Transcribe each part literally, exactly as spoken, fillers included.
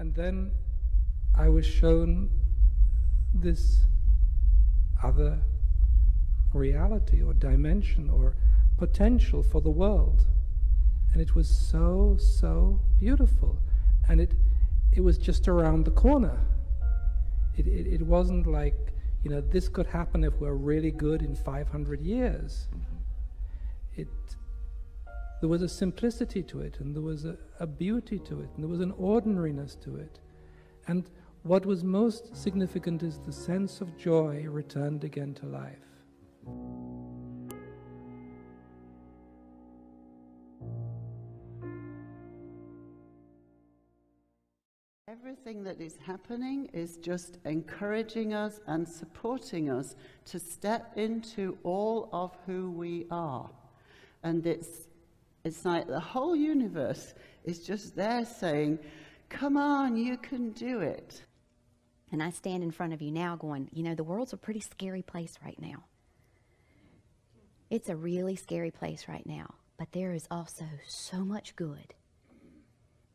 And then I was shown this other reality or dimension or potential for the world. And it was so, so beautiful. And it, it was just around the corner. It, it, it wasn't like, you know, this could happen if we're really good in five hundred years. Mm-hmm. It, there was a simplicity to it, and there was a, a beauty to it, and there was an ordinariness to it. And what was most significant is the sense of joy returned again to life. Everything that is happening is just encouraging us and supporting us to step into all of who we are. And it's, it's like the whole universe is just there saying, come on, you can do it. And I stand in front of you now going, you know, the world's a pretty scary place right now. It's a really scary place right now, but there is also so much good.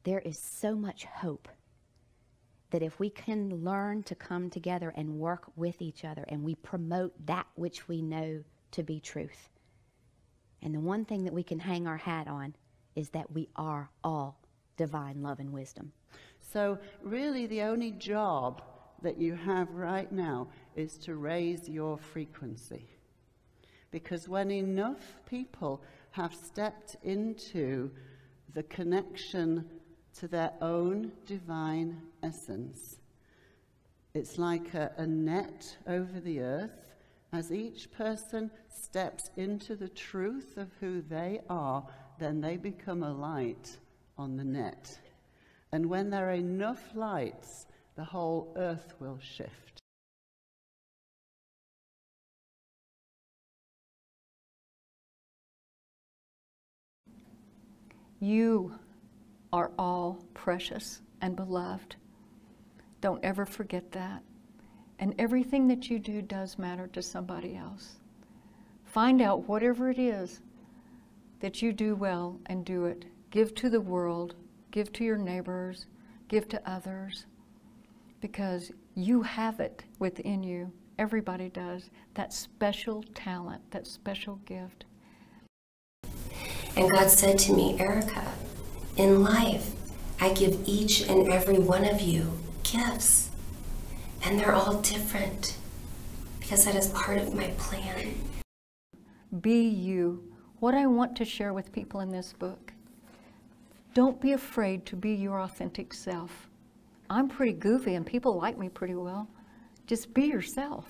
There is so much hope. That if we can learn to come together and work with each other, and we promote that which we know to be truth. And the one thing that we can hang our hat on is that we are all divine love and wisdom. So really the only job that you have right now is to raise your frequency. Because when enough people have stepped into the connection to their own divine essence. It's like a, a net over the earth. As each person steps into the truth of who they are, then they become a light on the net. And when there are enough lights, the whole earth will shift. You are all precious and beloved. Don't ever forget that. And everything that you do does matter to somebody else. Find out whatever it is that you do well and do it. Give to the world, give to your neighbors, give to others, because you have it within you. Everybody does. That special talent, that special gift. And God said to me, Erica, in life, I give each and every one of you gifts, and they're all different, because that is part of my plan. Be you. What I want to share with people in this book, don't be afraid to be your authentic self. I'm pretty goofy, and people like me pretty well. Just be yourself.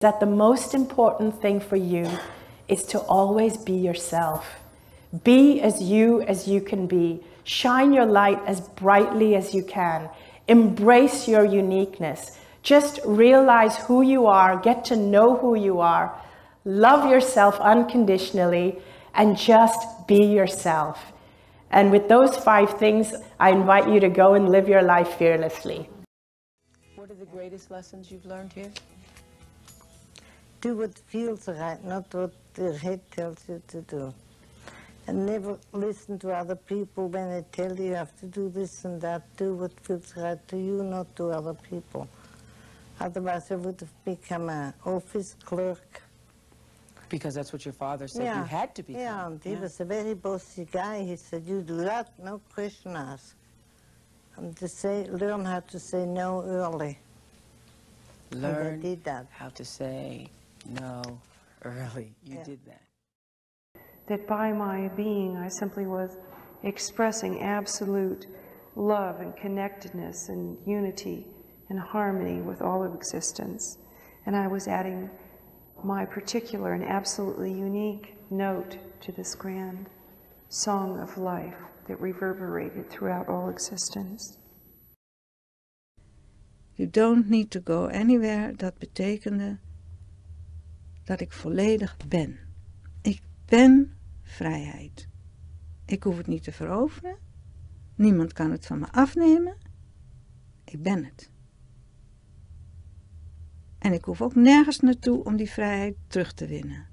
That the most important thing for you is to always be yourself. Be as you as you can be. Shine your light as brightly as you can. Embrace your uniqueness. Just realize who you are. Get to know who you are. Love yourself unconditionally and just be yourself. And with those five things, I invite you to go and live your life fearlessly. What are the greatest lessons you've learned here? Do what feels right, not what your head tells you to do. And never listen to other people when they tell you you have to do this and that. Do what feels right to you, not to other people. Otherwise I would have become an office clerk. Because that's what your father said yeah. you had to become. Yeah, and he yeah. was a very bossy guy. He said, you do that, no question asked. And to say, learn how to say no early. Learn and I did that. How to say no early. You yeah. did that. That by my being, I simply was expressing absolute love and connectedness and unity and harmony with all of existence. And I was adding my particular and absolutely unique note to this grand song of life that reverberated throughout all existence. You don't need to go anywhere. Dat betekende dat ik volledig ben. Ik ben vrijheid. Ik hoef het niet te veroveren. Niemand kan het van me afnemen. Ik ben het. En ik hoef ook nergens naartoe om die vrijheid terug te winnen.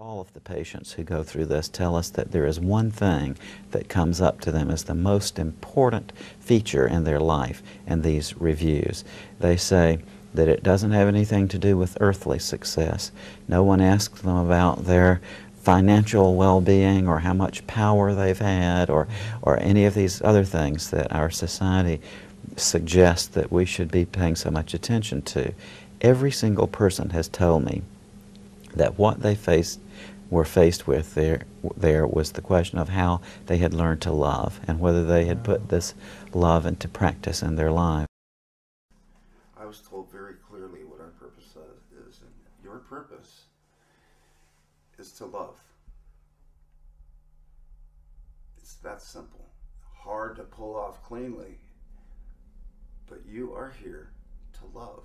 All of the patients who go through this tell us that there is one thing that comes up to them as the most important feature in their life in these reviews. They say that it doesn't have anything to do with earthly success. No one asks them about their financial well-being or how much power they've had or, or any of these other things that our society suggests that we should be paying so much attention to. Every single person has told me that what they faced were faced with there, there was the question of how they had learned to love and whether they had put this love into practice in their life. I was told very clearly what our purpose is, and your purpose is to love. It's that simple. Hard to pull off cleanly, but you are here to love.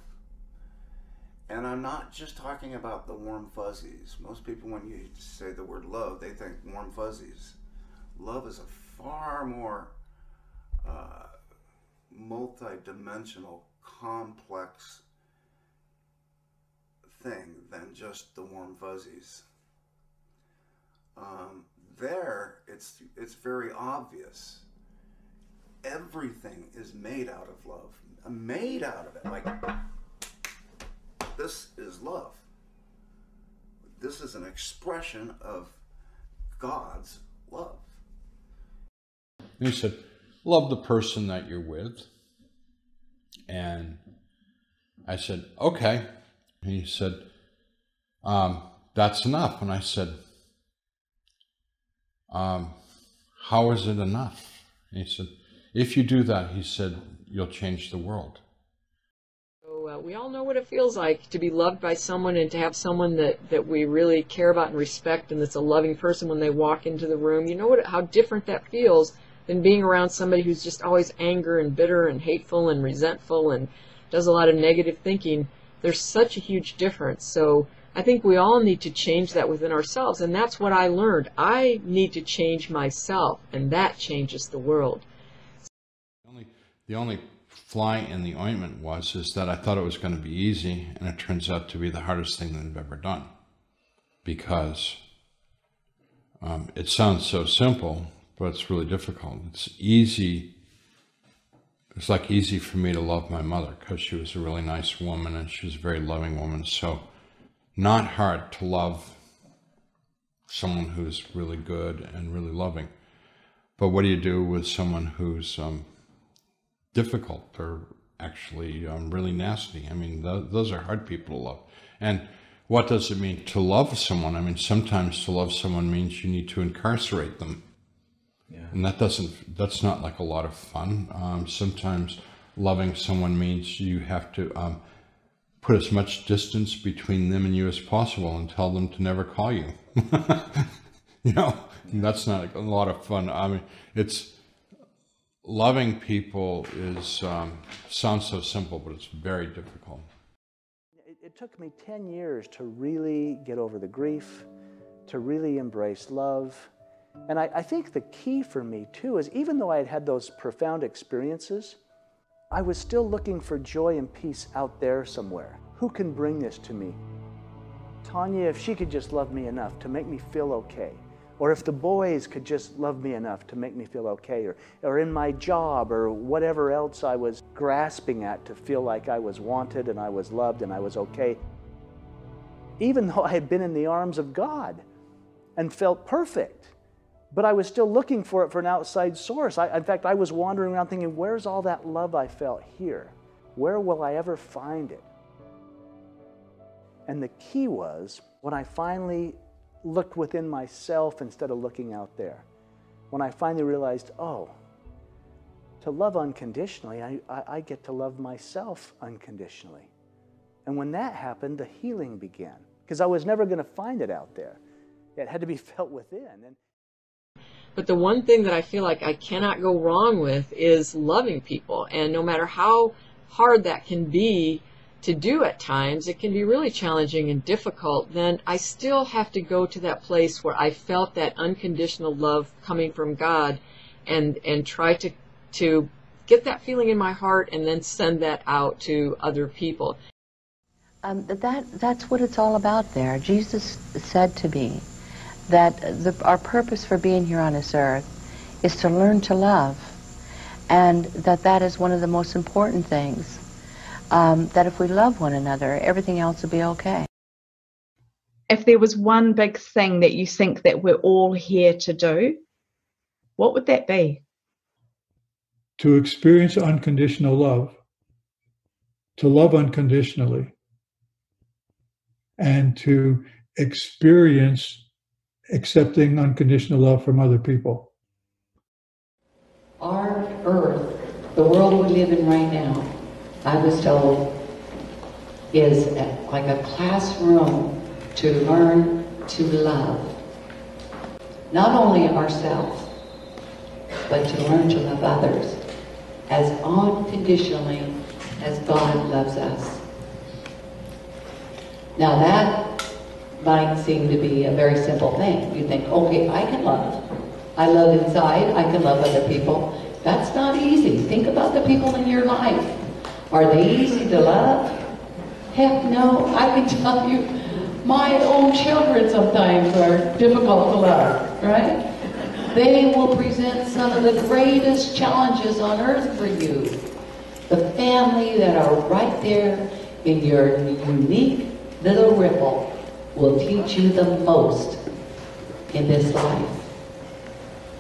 And I'm not just talking about the warm fuzzies. Most people, when you say the word love, they think warm fuzzies. Love is a far more uh, multi-dimensional, complex thing than just the warm fuzzies. Um, there, it's, it's very obvious. Everything is made out of love. Made out of it. Like, this is love. This is an expression of God's love. He said, love the person that you're with. And I said, okay. He said, um, that's enough. And I said, um, how is it enough? And he said, if you do that, he said, you'll change the world. Well, we all know what it feels like to be loved by someone and to have someone that, that we really care about and respect and that's a loving person when they walk into the room. You know what, how different that feels than being around somebody who's just always angry and bitter and hateful and resentful and does a lot of negative thinking. There's such a huge difference. So I think we all need to change that within ourselves, and that's what I learned. I need to change myself, and that changes the world. The only, the only fly in the ointment was is that I thought it was going to be easy, and it turns out to be the hardest thing that I've ever done, because um, it sounds so simple, but it's really difficult. It's easy. It's like easy for me to love my mother because she was a really nice woman and she was a very loving woman. So not hard to love someone who's really good and really loving. But what do you do with someone who's um, difficult or actually um, really nasty? I mean, th those are hard people to love. And what does it mean to love someone? I mean, sometimes to love someone means you need to incarcerate them. Yeah. And that doesn't, that's not like a lot of fun. Um, sometimes loving someone means you have to um, put as much distance between them and you as possible and tell them to never call you. You know, yeah. That's not a lot of fun. I mean, it's, loving people is, um, sounds so simple, but it's very difficult. It, it took me ten years to really get over the grief, to really embrace love. And I, I think the key for me, too, is even though I had had those profound experiences, I was still looking for joy and peace out there somewhere. Who can bring this to me? Tanya, if she could just love me enough to make me feel okay. Or if the boys could just love me enough to make me feel okay, or, or in my job, or whatever else I was grasping at to feel like I was wanted and I was loved and I was okay. Even though I had been in the arms of God and felt perfect, but I was still looking for it for an outside source. I, in fact, I was wandering around thinking, where's all that love I felt here? Where will I ever find it? And the key was, when I finally looked within myself instead of looking out there. When I finally realized, oh, to love unconditionally, I, I, I get to love myself unconditionally. And when that happened, the healing began, because I was never going to find it out there. It had to be felt within. And but the one thing that I feel like I cannot go wrong with is loving people. And no matter how hard that can be to do at times, it can be really challenging and difficult, then I still have to go to that place where I felt that unconditional love coming from God, and and try to to get that feeling in my heart and then send that out to other people. Um, that, that's what it's all about there. Jesus said to me that the, our purpose for being here on this earth is to learn to love, and that that is one of the most important things, um, that if we love one another, everything else will be okay. If there was one big thing that you think that we're all here to do, what would that be? To experience unconditional love, to love unconditionally, and to experience accepting unconditional love from other people. Our earth, the world we live in right now, I was told, is like a classroom to learn to love. Not only ourselves, but to learn to love others as unconditionally as God loves us. Now that might seem to be a very simple thing. You think, okay, I can love. I love inside, I can love other people. That's not easy. Think about the people in your life. Are they easy to love? Heck no. I can tell you, my own children sometimes are difficult to love, right? They will present some of the greatest challenges on earth for you. The family that are right there in your unique little ripple will teach you the most in this life.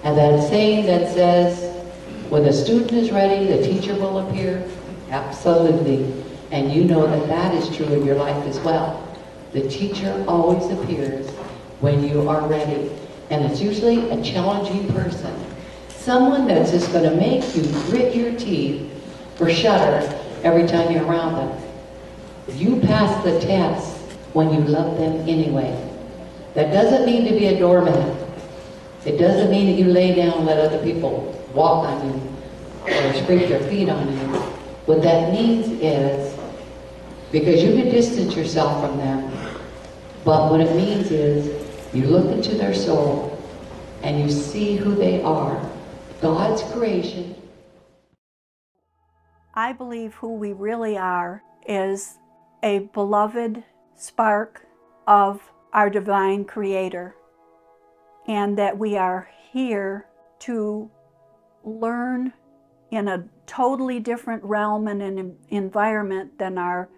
And that saying that says, when the student is ready, the teacher will appear. Absolutely. And you know that that is true in your life as well. The teacher always appears when you are ready. And it's usually a challenging person. Someone that's just going to make you grit your teeth or shudder every time you're around them. You pass the test when you love them anyway. That doesn't mean to be a doormat. It doesn't mean that you lay down and let other people walk on you or scrape their feet on you. What that means is, because you can distance yourself from them, but what it means is you look into their soul and you see who they are, God's creation. I believe who we really are is a beloved spark of our divine creator, and that we are here to learn in a totally different realm and an environment than our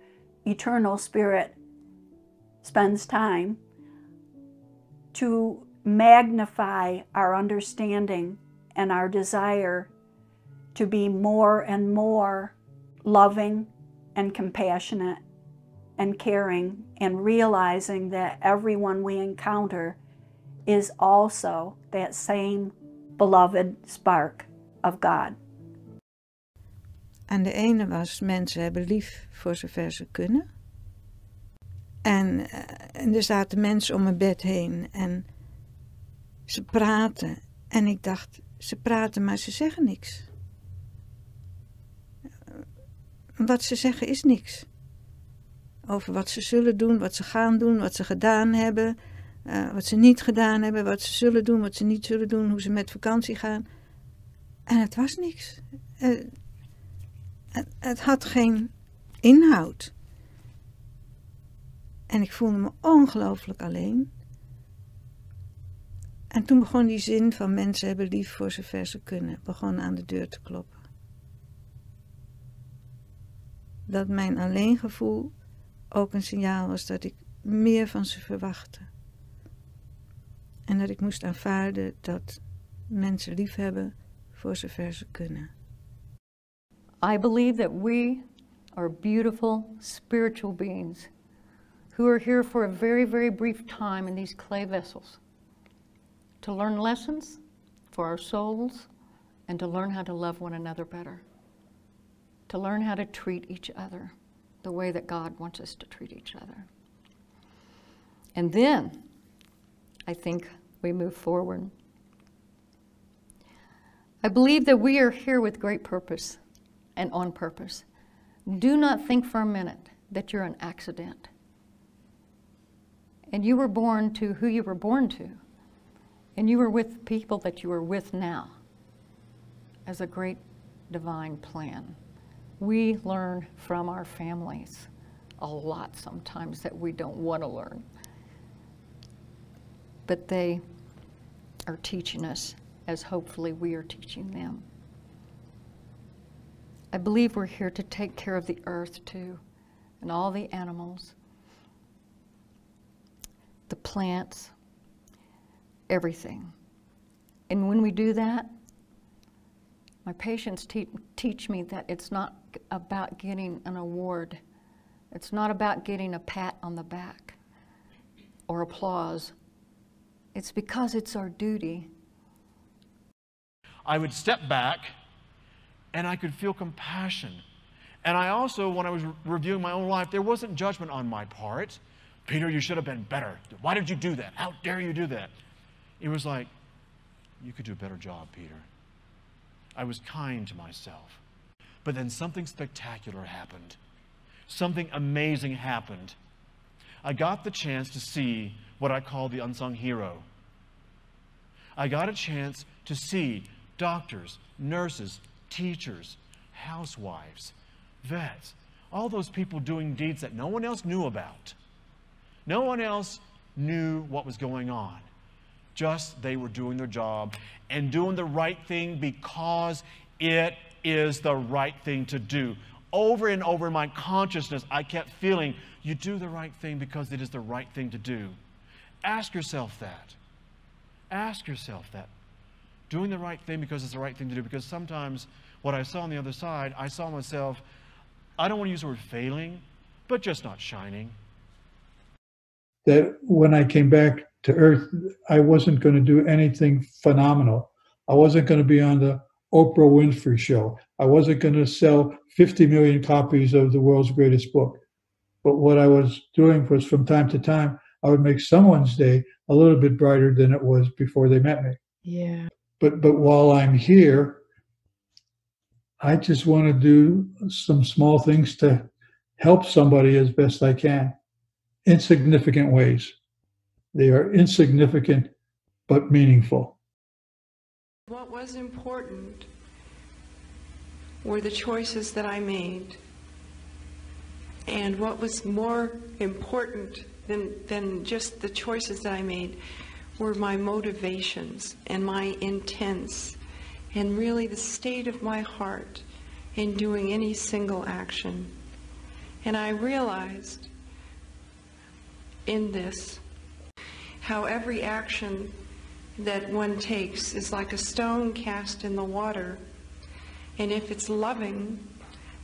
eternal spirit spends time, to magnify our understanding and our desire to be more and more loving and compassionate and caring, and realizing that everyone we encounter is also that same beloved spark of God. Aan de ene was mensen hebben lief voor zover ze kunnen. En, en er zaten mensen om mijn bed heen en ze praten. En ik dacht, ze praten maar ze zeggen niks. Wat ze zeggen is niks. Over wat ze zullen doen, wat ze gaan doen, wat ze gedaan hebben. Uh, wat ze niet gedaan hebben, wat ze zullen doen, wat ze niet zullen doen, hoe ze met vakantie gaan. En het was niks. Uh, het, het had geen inhoud. En ik voelde me ongelooflijk alleen. En toen begon die zin van mensen hebben lief voor zover ze kunnen, begon aan de deur te kloppen. Dat mijn alleengevoel ook een signaal was dat ik meer van ze verwachtte. En dat ik moest aanvaarden dat mensen lief hebben voor zover ze kunnen. I believe that we are beautiful spiritual beings who are here for a very, very brief time in these clay vessels to learn lessons for our souls and to learn how to love one another better, to learn how to treat each other the way that God wants us to treat each other. And then I think we move forward. I believe that we are here with great purpose and on purpose. Do not think for a minute that you're an accident. And you were born to who you were born to. And you were with people that you are with now as a great divine plan. We learn from our families a lot sometimes that we don't want to learn. But they are teaching us as hopefully we are teaching them. I believe we're here to take care of the earth too, and all the animals, the plants, everything. And when we do that, my patients te teach me that it's not about getting an award. It's not about getting a pat on the back or applause. It's because it's our duty. I would step back and I could feel compassion. And I also, when I was re reviewing my own life, there wasn't judgment on my part. Peter, you should have been better. Why did you do that? How dare you do that? It was like, you could do a better job, Peter. I was kind to myself. But then something spectacular happened. Something amazing happened. I got the chance to see what I call the unsung hero. I got a chance to see doctors, nurses, teachers, housewives, vets, all those people doing deeds that no one else knew about. No one else knew what was going on. Just they were doing their job and doing the right thing because it is the right thing to do. Over and over in my consciousness, I kept feeling, you do the right thing because it is the right thing to do. Ask yourself that. Ask yourself that. Doing the right thing because it's the right thing to do. Because sometimes what I saw on the other side, I saw myself, I don't want to use the word failing, but just not shining. That when I came back to Earth, I wasn't going to do anything phenomenal. I wasn't going to be on the Oprah Winfrey show. I wasn't going to sell fifty million copies of the world's greatest book. But what I was doing was, from time to time, I would make someone's day a little bit brighter than it was before they met me. Yeah. But, but while I'm here, I just want to do some small things to help somebody as best I can. Insignificant ways. They are insignificant, but meaningful. What was important were the choices that I made. And what was more important than, than just the choices that I made were my motivations and my intents and really the state of my heart in doing any single action. And I realized in this how every action that one takes is like a stone cast in the water, and if it's loving,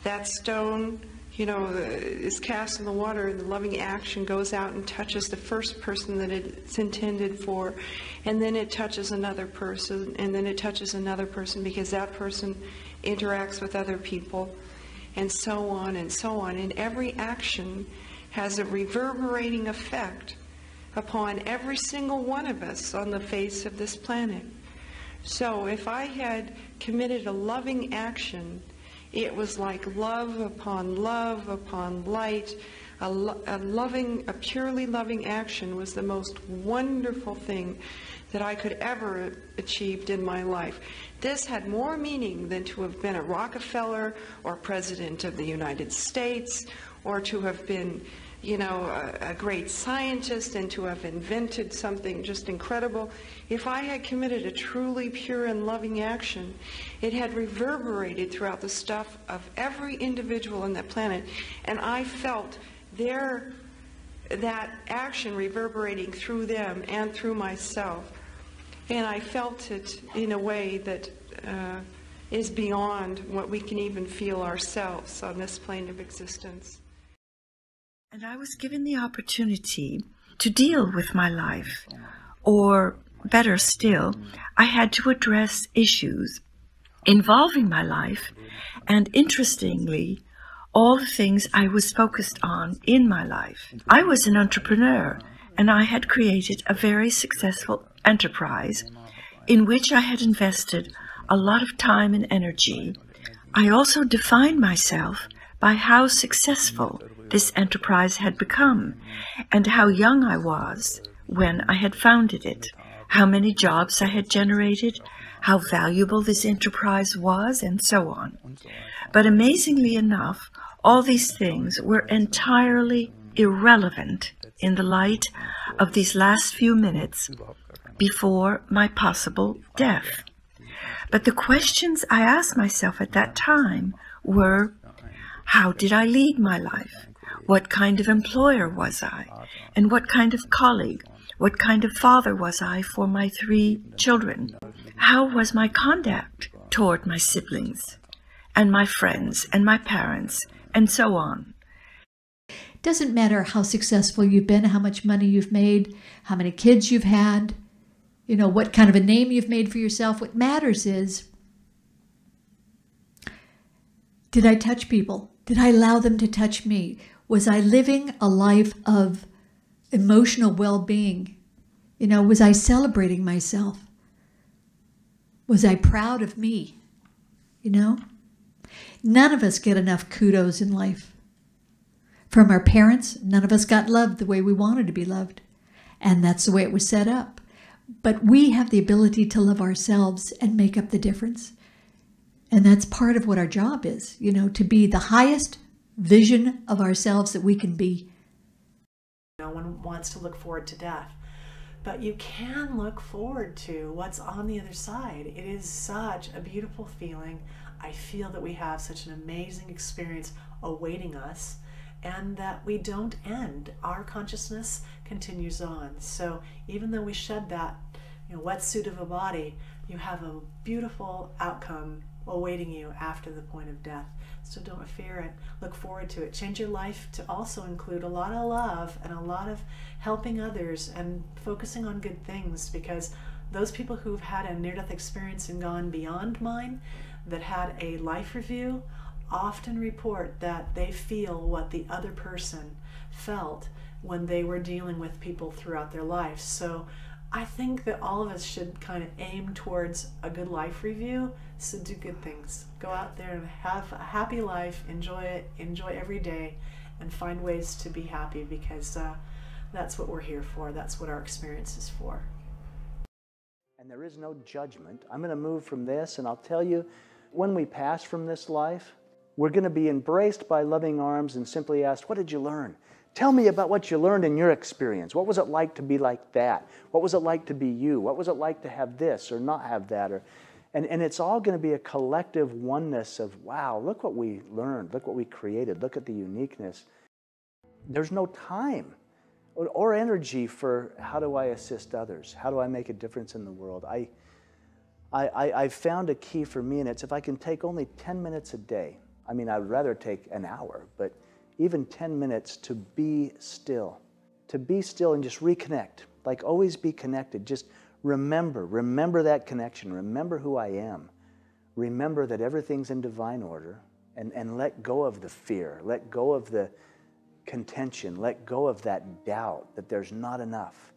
that stone, you know, is cast in the water, and the loving action goes out and touches the first person that it's intended for, and then it touches another person, and then it touches another person, because that person interacts with other people, and so on and so on. And every action has a reverberating effect upon every single one of us on the face of this planet. So if I had committed a loving action, it was like love upon love upon light. A, lo a loving, a purely loving action was the most wonderful thing that I could ever achieved in my life. This had more meaning than to have been a Rockefeller or President of the United States, or to have been, you know, a, a great scientist, and to have invented something just incredible. If I had committed a truly pure and loving action, it had reverberated throughout the stuff of every individual on that planet, and I felt their, that action reverberating through them and through myself. And I felt it in a way that uh, is beyond what we can even feel ourselves on this plane of existence. And I was given the opportunity to deal with my life, or better still, I had to address issues involving my life, and interestingly, all the things I was focused on in my life. I was an entrepreneur, and I had created a very successful enterprise in which I had invested a lot of time and energy. I also defined myself by how successful this enterprise had become, and how young I was when I had founded it, how many jobs I had generated, how valuable this enterprise was, and so on. But amazingly enough, All these things were entirely irrelevant in the light of these last few minutes before my possible death. But the questions I asked myself at that time were, how did I lead my life? What kind of employer was I? And what kind of colleague? What kind of father was I for my three children? How was my conduct toward my siblings and my friends and my parents and so on? Doesn't matter how successful you've been, how much money you've made, how many kids you've had, you know, what kind of a name you've made for yourself. What matters is, did I touch people? Did I allow them to touch me? Was I living a life of emotional well-being? You know, was I celebrating myself? Was I proud of me? You know, none of us get enough kudos in life. From our parents, none of us got loved the way we wanted to be loved. And that's the way it was set up. But we have the ability to love ourselves and make up the difference. And that's part of what our job is, you know, to be the highest vision of ourselves that we can be. No one wants to look forward to death, but you can look forward to what's on the other side. It is such a beautiful feeling. I feel that we have such an amazing experience awaiting us, and that we don't end. Our consciousness continues on. So even though we shed that, you know, wetsuit of a body, you have a beautiful outcome awaiting you after the point of death. So don't fear it. Look forward to it. Change your life to also include a lot of love and a lot of helping others and focusing on good things, because those people who've had a near-death experience and gone beyond mine, that had a life review, often report that they feel what the other person felt when they were dealing with people throughout their life. So I think that all of us should kind of aim towards a good life review. So do good things. Go out there and have a happy life. Enjoy it. Enjoy every day and find ways to be happy, because uh, that's what we're here for. That's what our experience is for. And there is no judgment. I'm going to move from this, and I'll tell you, when we pass from this life, we're going to be embraced by loving arms and simply asked, what did you learn? Tell me about what you learned in your experience. What was it like to be like that? What was it like to be you? What was it like to have this or not have that? Or, and, and it's all going to be a collective oneness of, wow, look what we learned. Look what we created. Look at the uniqueness. There's no time or, or energy for how do I assist others? How do I make a difference in the world? I, I, I, I found a key for me, and it's if I can take only ten minutes a day. I mean, I'd rather take an hour, but even ten minutes to be still, to be still and just reconnect, like always be connected. Just remember, remember that connection. Remember who I am. Remember that everything's in divine order, and, and let go of the fear, let go of the contention, let go of that doubt that there's not enough.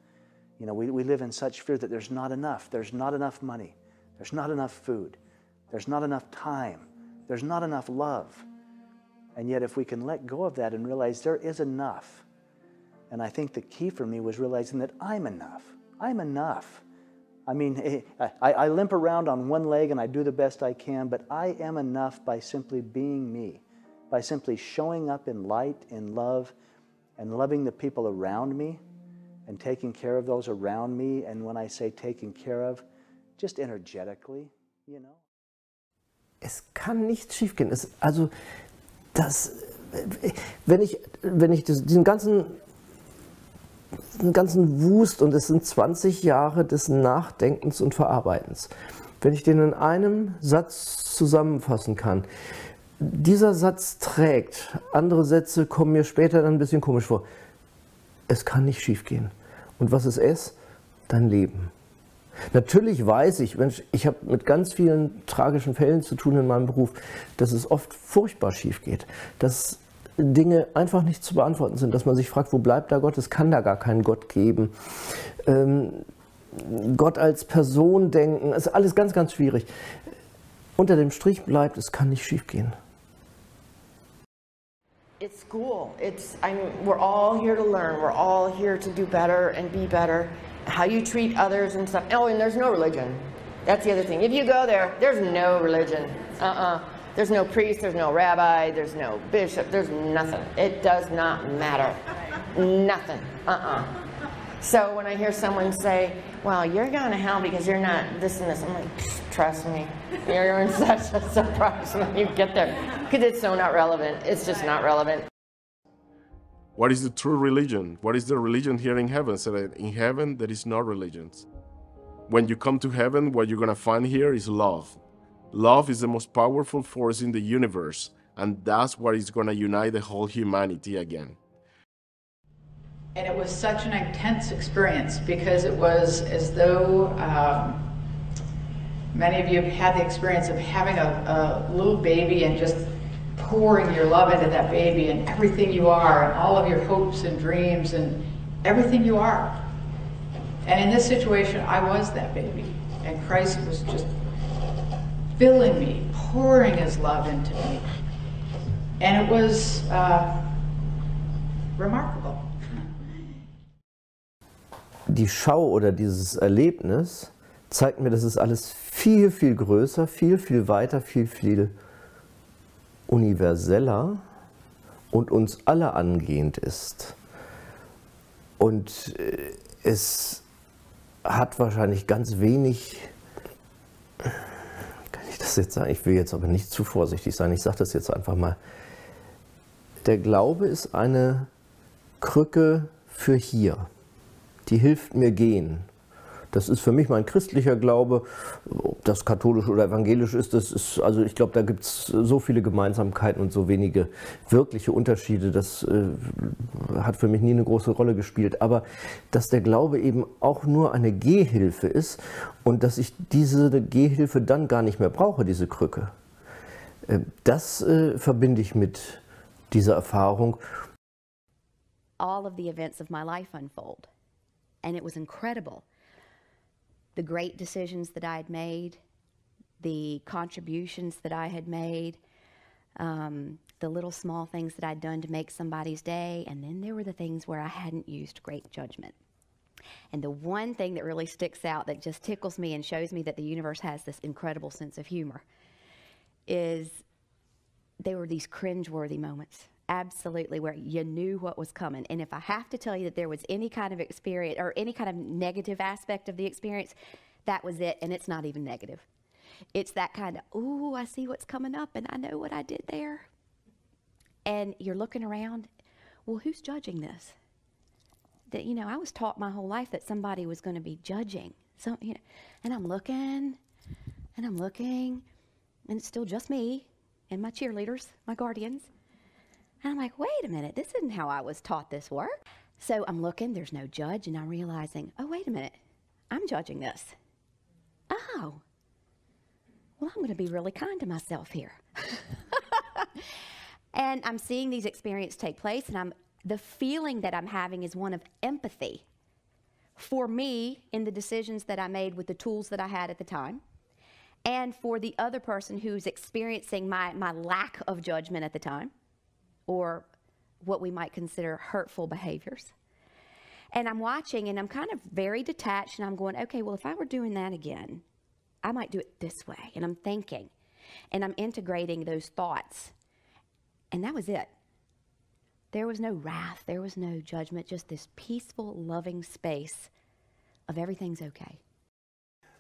You know, we, we live in such fear that there's not enough. There's not enough money. There's not enough food. There's not enough time. There's not enough love. And yet if we can let go of that and realize there is enough. And I think the key for me was realizing that I'm enough. I'm enough. I mean, I, I limp around on one leg and I do the best I can, but I am enough by simply being me, by simply showing up in light, in love, and loving the people around me and taking care of those around me. And when I say taking care of, just energetically, you know. Es kann nichts schiefgehen. Es, also, das, wenn ich, wenn ich diesen ganzen, diesen ganzen Wust, und es sind zwanzig Jahre des Nachdenkens und Verarbeitens, wenn ich den in einem Satz zusammenfassen kann, dieser Satz trägt, andere Sätze kommen mir später dann ein bisschen komisch vor. Es kann nicht schiefgehen. Und was ist es? Dein Leben. Natürlich weiß ich, Mensch, ich habe mit ganz vielen tragischen Fällen zu tun in meinem Beruf, dass es oft furchtbar schief geht, dass Dinge einfach nicht zu beantworten sind, dass man sich fragt, wo bleibt da Gott? Es kann da gar keinen Gott geben. Ähm, Gott als Person denken, ist alles ganz, ganz schwierig. Unter dem Strich bleibt, es kann nicht schief gehen. It's school. It's, I'm, we're all here to learn. We're all here to do better and be better. How you treat others and stuff. Oh, and there's no religion. That's the other thing. If you go there, there's no religion. Uh-uh. There's no priest, there's no rabbi, there's no bishop, there's nothing. It does not matter. Nothing. Uh-uh. So when I hear someone say, well, you're going to hell because you're not this and this, I'm like, trust me. You're in such a surprise when you get there. Because it's so not relevant. It's just not relevant. What is the true religion? What is the religion here in heaven? So that in heaven, there is no religion. When you come to heaven, what you're going to find here is love. Love is the most powerful force in the universe, and that's what is going to unite the whole humanity again. And it was such an intense experience because it was as though um, many of you have had the experience of having a, a little baby and just pouring your love into that baby and everything you are and all of your hopes and dreams and everything you are. And in this situation, I was that baby, and Christ was just filling me, pouring his love into me. And it was uh, remarkable. Die Schau oder dieses Erlebnis zeigt mir, dass es alles viel, viel größer, viel, viel weiter, viel, viel universeller und uns alle angehend ist. Und es hat wahrscheinlich ganz wenig, kann ich das jetzt sagen, ich will jetzt aber nicht zu vorsichtig sein, ich sage das jetzt einfach mal. Der Glaube ist eine Krücke für hier, die hilft mir gehen. Das ist für mich mein christlicher Glaube, ob das katholisch oder evangelisch ist, das ist, also ich glaube, da gibt es so viele Gemeinsamkeiten und so wenige wirkliche Unterschiede, das äh, hat für mich nie eine große Rolle gespielt. Aber dass der Glaube eben auch nur eine Gehhilfe ist und dass ich diese Gehhilfe dann gar nicht mehr brauche, diese Krücke, äh, das äh, verbinde ich mit dieser Erfahrung. All of the events of my life unfold, and it was incredible. The great decisions that I had made, the contributions that I had made, um, the little small things that I'd done to make somebody's day, and then there were the things where I hadn't used great judgment. And the one thing that really sticks out that just tickles me and shows me that the universe has this incredible sense of humor is there were these cringeworthy moments. Absolutely, where you knew what was coming. And if I have to tell you that there was any kind of experience or any kind of negative aspect of the experience, that was it. And it's not even negative. It's that kind of, ooh, I see what's coming up and I know what I did there. And you're looking around, well, who's judging this? That, you know, I was taught my whole life that somebody was going to be judging. So, you know, and I'm looking and I'm looking and it's still just me and my cheerleaders, my guardians. And I'm like, wait a minute, this isn't how I was taught this work. So I'm looking, there's no judge, and I'm realizing, oh, wait a minute, I'm judging this. Oh, well, I'm gonna be really kind to myself here. And I'm seeing these experiences take place, and I'm the feeling that I'm having is one of empathy for me in the decisions that I made with the tools that I had at the time, and for the other person who's experiencing my, my lack of judgment at the time, or what we might consider hurtful behaviors. And I'm watching and I'm kind of very detached and I'm going, okay, well, if I were doing that again, I might do it this way. And I'm thinking and I'm integrating those thoughts. And that was it. There was no wrath, there was no judgment, just this peaceful, loving space of everything's okay.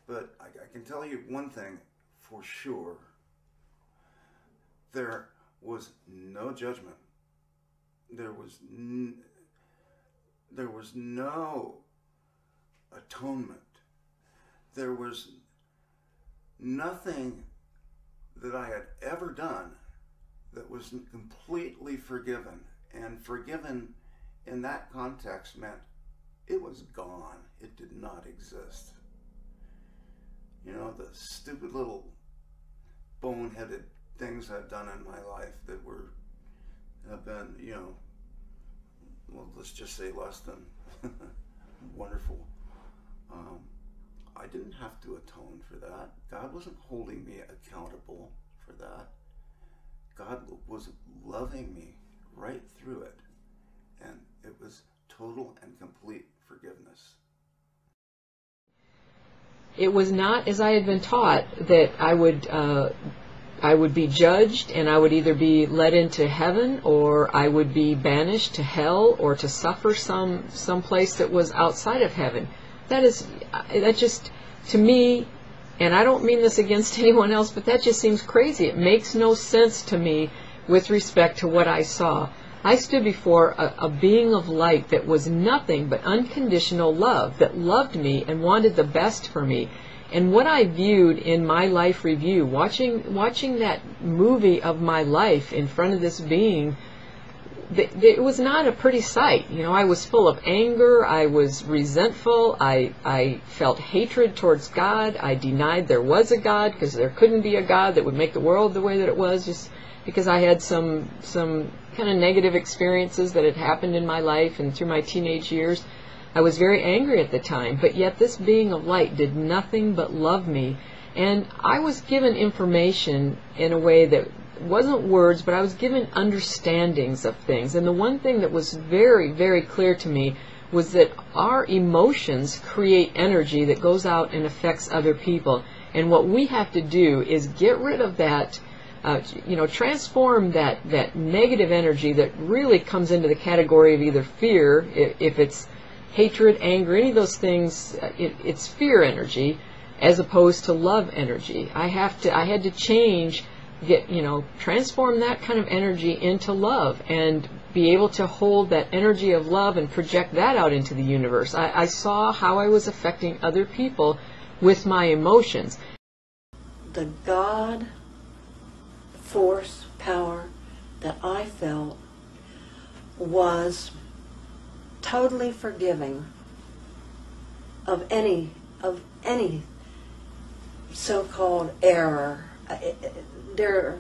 But I, I can tell you one thing for sure. There was no judgment. There was n there was no atonement. There was nothing that I had ever done that was completely forgiven, and forgiven in that context meant it was gone. It did not exist. You know, the stupid little boneheaded things I've done in my life that were, have been, you know, well, let's just say less than wonderful. Um, I didn't have to atone for that. God wasn't holding me accountable for that. God was loving me right through it. And it was total and complete forgiveness. It was not, as I had been taught, that I would, uh, I would be judged, and I would either be led into heaven, or I would be banished to hell, or to suffer some some place that was outside of heaven. That is, that just, to me, and I don't mean this against anyone else, but that just seems crazy. It makes no sense to me with respect to what I saw. I stood before a, a being of light that was nothing but unconditional love, that loved me and wanted the best for me. And what I viewed in my life review, watching watching that movie of my life in front of this being, th th it was not a pretty sight. You know, I was full of anger, I was resentful, I, I felt hatred towards God, I denied there was a God because there couldn't be a God that would make the world the way that it was, just because I had some, some kind of negative experiences that had happened in my life and through my teenage years. I was very angry at the time, but yet this being of light did nothing but love me. And I was given information in a way that wasn't words, but I was given understandings of things. And the one thing that was very, very clear to me was that our emotions create energy that goes out and affects other people. And what we have to do is get rid of that, uh, you know, transform that, that negative energy that really comes into the category of either fear, if, if it's hatred, anger, any of those things, it, it's fear energy as opposed to love energy. I have to, I had to change, get, you know, transform that kind of energy into love and be able to hold that energy of love and project that out into the universe. I, I saw how I was affecting other people with my emotions. The God force, power that I felt was totally forgiving of any of any so-called error. There,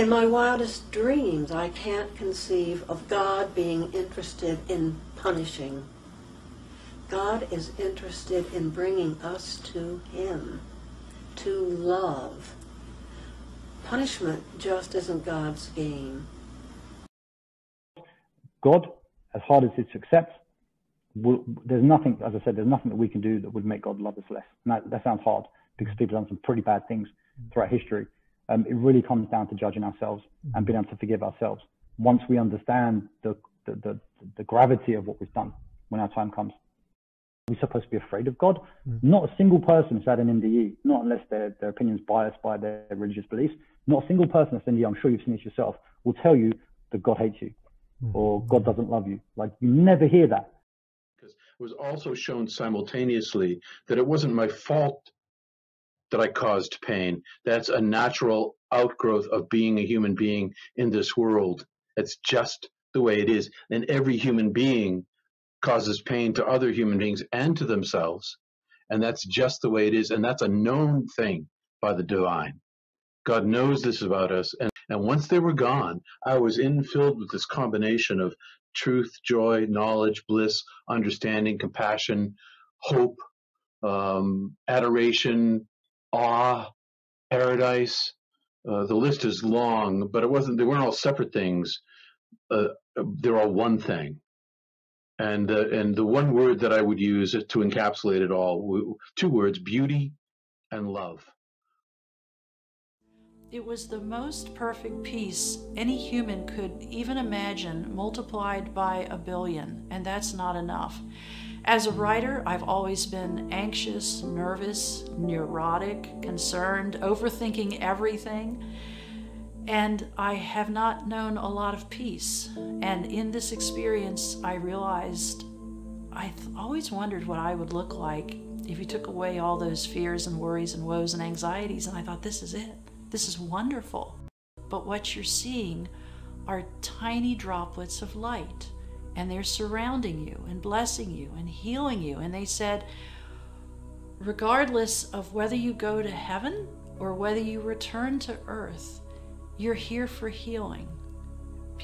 in my wildest dreams, I can't conceive of God being interested in punishing. God is interested in bringing us to Him, to love. Punishment just isn't God's game. God, as hard as it's accepts, we'll, there's nothing, as I said, there's nothing that we can do that would make God love us less. Now, that sounds hard because people have done some pretty bad things throughout history. Um, it really comes down to judging ourselves and being able to forgive ourselves. Once we understand the, the, the, the gravity of what we've done, when our time comes, we're supposed to be afraid of God. Mm-hmm. Not a single person has had an M D E, not unless their, their opinion's biased by their religious beliefs. Not a single person that's M D E, I'm sure you've seen this yourself, will tell you that God hates you or God doesn't love you. Like, you never hear that. Because it was also shown simultaneously that it wasn't my fault that I caused pain. That's a natural outgrowth of being a human being in this world. It's just the way it is. And every human being causes pain to other human beings and to themselves. And that's just the way it is. And that's a known thing by the divine. God knows this about us. And And once they were gone, I was infilled with this combination of truth, joy, knowledge, bliss, understanding, compassion, hope, um, adoration, awe, paradise. Uh, the list is long, but it wasn't, they weren't all separate things. Uh, they're all one thing. And, uh, and the one word that I would use to encapsulate it all, two words, beauty and love. It was the most perfect peace any human could even imagine, multiplied by a billion, and that's not enough. As a writer, I've always been anxious, nervous, neurotic, concerned, overthinking everything, and I have not known a lot of peace. And in this experience, I realized I always wondered what I would look like if you took away all those fears and worries and woes and anxieties, and I thought, this is it. This is wonderful, but what you're seeing are tiny droplets of light, and they're surrounding you and blessing you and healing you. And they said, regardless of whether you go to heaven or whether you return to earth, you're here for healing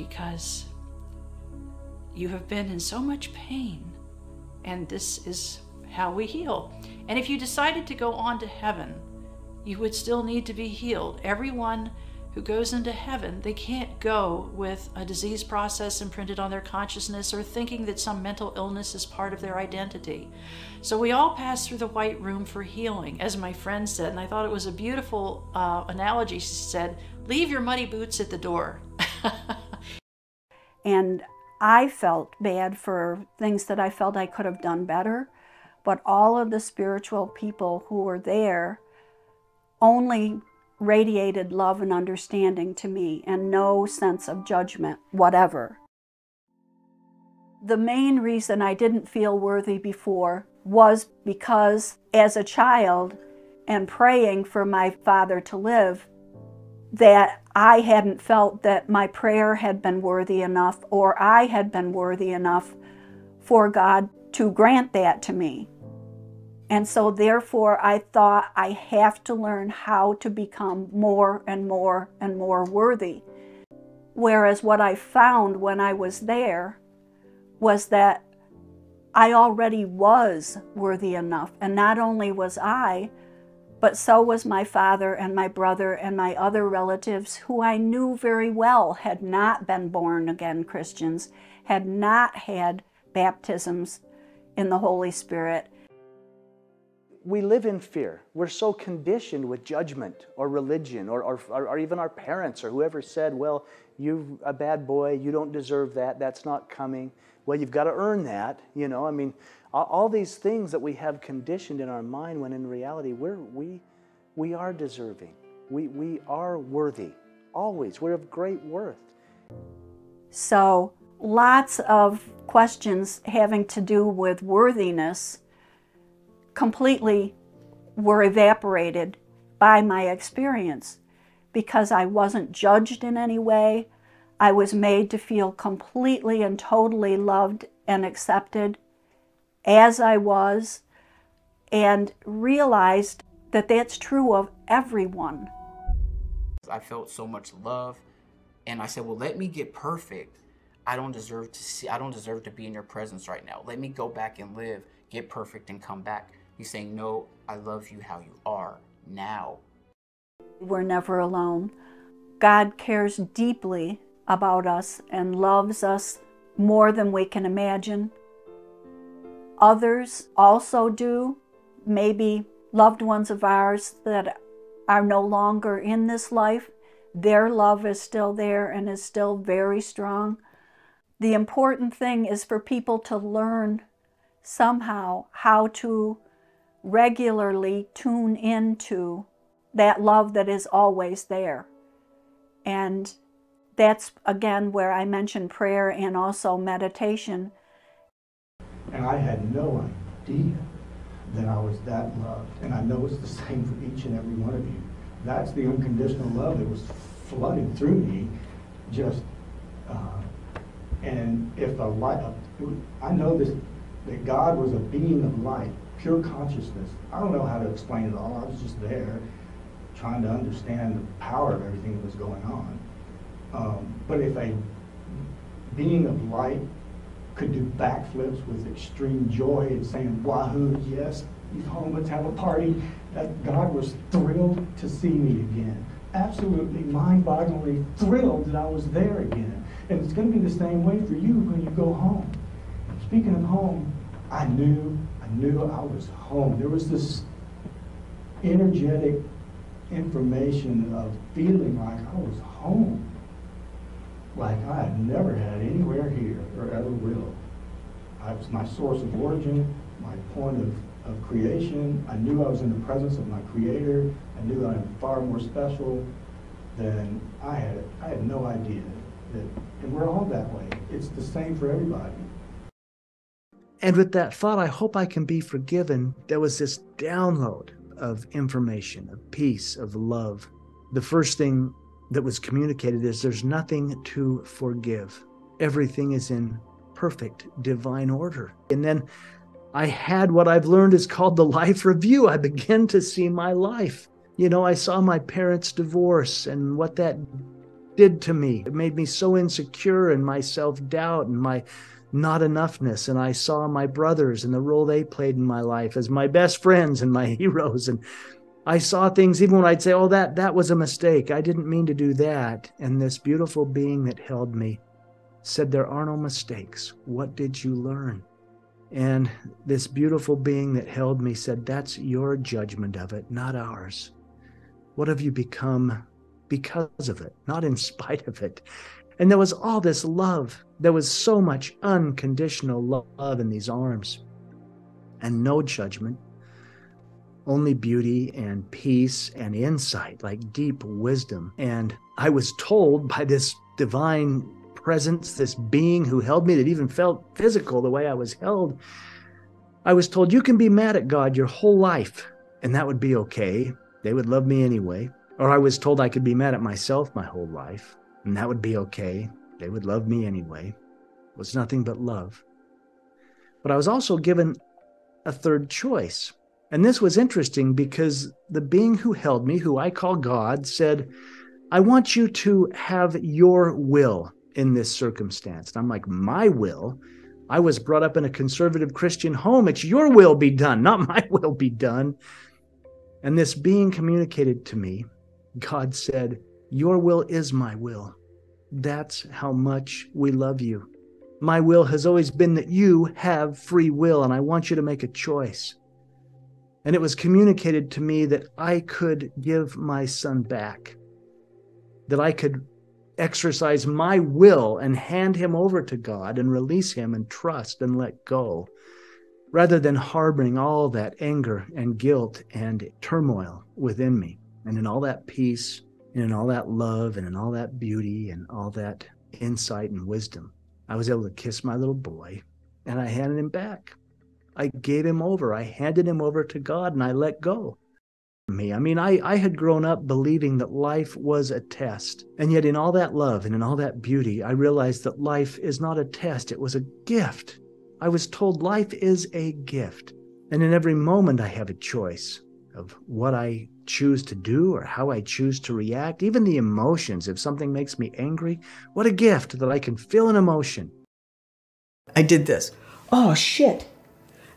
because you have been in so much pain, and this is how we heal. And if you decided to go on to heaven, you would still need to be healed. Everyone who goes into heaven, they can't go with a disease process imprinted on their consciousness or thinking that some mental illness is part of their identity. So we all pass through the white room for healing, as my friend said, and I thought it was a beautiful uh, analogy. She said, leave your muddy boots at the door. And I felt bad for things that I felt I could have done better, but all of the spiritual people who were there only radiated love and understanding to me, and no sense of judgment, whatever. The main reason I didn't feel worthy before was because as a child, and praying for my father to live, that I hadn't felt that my prayer had been worthy enough, or I had been worthy enough for God to grant that to me. And so therefore I thought I have to learn how to become more and more and more worthy. Whereas what I found when I was there was that I already was worthy enough. And not only was I, but so was my father and my brother and my other relatives who I knew very well had not been born again Christians, had not had baptisms in the Holy Spirit. We live in fear. We're so conditioned with judgment or religion or, or, or even our parents or whoever said, well, you're a bad boy, you don't deserve that, that's not coming. Well, you've got to earn that, you know. I mean, all these things that we have conditioned in our mind when in reality we're, we, we are deserving. We, we are worthy, always. We're of great worth. So lots of questions having to do with worthiness completely were evaporated by my experience because I wasn't judged in any way. I was made to feel completely and totally loved and accepted as I was, and realized that that's true of everyone. I felt so much love, and I said, well, let me get perfect. I don't deserve to see, I don't deserve to be in your presence right now. Let me go back and live, get perfect and come back. He's saying, no, I love you how you are now. We're never alone. God cares deeply about us and loves us more than we can imagine. Others also do, maybe loved ones of ours that are no longer in this life. Their love is still there and is still very strong. The important thing is for people to learn somehow how to regularly tune into that love that is always there. And that's, again, where I mentioned prayer and also meditation. And I had no idea that I was that loved. And I know it's the same for each and every one of you. That's the unconditional love that was flooded through me. Just, uh, and if a light, I know this, that God was a being of light. Pure consciousness. I don't know how to explain it all. I was just there trying to understand the power of everything that was going on. Um, but if a being of light could do backflips with extreme joy and saying, wahoo, yes, he's home, let's have a party, that God was thrilled to see me again. Absolutely mind-bogglingly thrilled that I was there again. And it's going to be the same way for you when you go home. Speaking of home, I knew I knew I was home. There was this energetic information of feeling like I was home. Like I had never had anywhere here or ever will. I was my source of origin, my point of, of creation. I knew I was in the presence of my creator. I knew I am far more special than I had. I had no idea that, and we're all that way. It's the same for everybody. And with that thought, I hope I can be forgiven. There was this download of information, of peace, of love. The first thing that was communicated is there's nothing to forgive. Everything is in perfect divine order. And then I had what I've learned is called the life review. I began to see my life. You know, I saw my parents' divorce and what that did to me. It made me so insecure and my self-doubt and my not enoughness, and I saw my brothers and the role they played in my life as my best friends and my heroes, and I saw things even when I'd say, oh, that, that was a mistake. I didn't mean to do that. And this beautiful being that held me said, there are no mistakes. What did you learn? And this beautiful being that held me said, that's your judgment of it, not ours. What have you become because of it, not in spite of it? And there was all this love. There was so much unconditional love in these arms and no judgment, only beauty and peace and insight, like deep wisdom. And I was told by this divine presence, this being who held me, that even felt physical the way I was held. I was told, you can be mad at God your whole life, and that would be okay. They would love me anyway. Or I was told I could be mad at myself my whole life, and that would be okay. They would love me anyway. It was nothing but love. But I was also given a third choice. And this was interesting because the being who held me, who I call God, said, I want you to have your will in this circumstance. And I'm like, my will? I was brought up in a conservative Christian home. It's your will be done, not my will be done. And this being communicated to me, God said, your will is my will. That's how much we love you. My will has always been that you have free will, and I want you to make a choice. And it was communicated to me that I could give my son back, that I could exercise my will and hand him over to God and release him and trust and let go, rather than harboring all that anger and guilt and turmoil within me. And in all that peace and in all that love and in all that beauty and all that insight and wisdom, I was able to kiss my little boy, and I handed him back. I gave him over. I handed him over to God, and I let go. Me, I mean, I, I had grown up believing that life was a test. And yet in all that love and in all that beauty, I realized that life is not a test. It was a gift. I was told life is a gift. And in every moment, I have a choice of what I choose to do or how I choose to react, even the emotions. If something makes me angry, what a gift that I can feel an emotion. I did this. Oh, shit.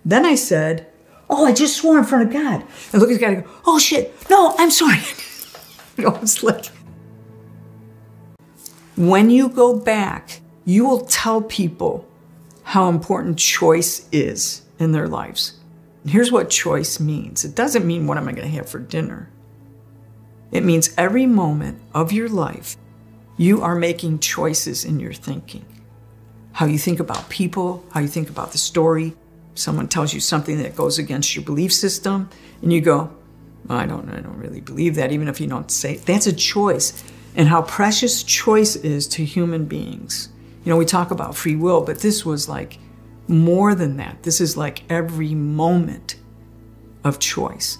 Then I said, oh, I just swore in front of God. And look at the guy and go, oh, shit. No, I'm sorry. I was like, when you go back, you will tell people how important choice is in their lives. Here's what choice means. It doesn't mean what am I going to have for dinner. It means every moment of your life, you are making choices in your thinking. How you think about people, how you think about the story. Someone tells you something that goes against your belief system, and you go, I don't, I don't really believe that, even if you don't say it. That's a choice, and how precious choice is to human beings. You know, we talk about free will, but this was like, more than that. This is like every moment of choice.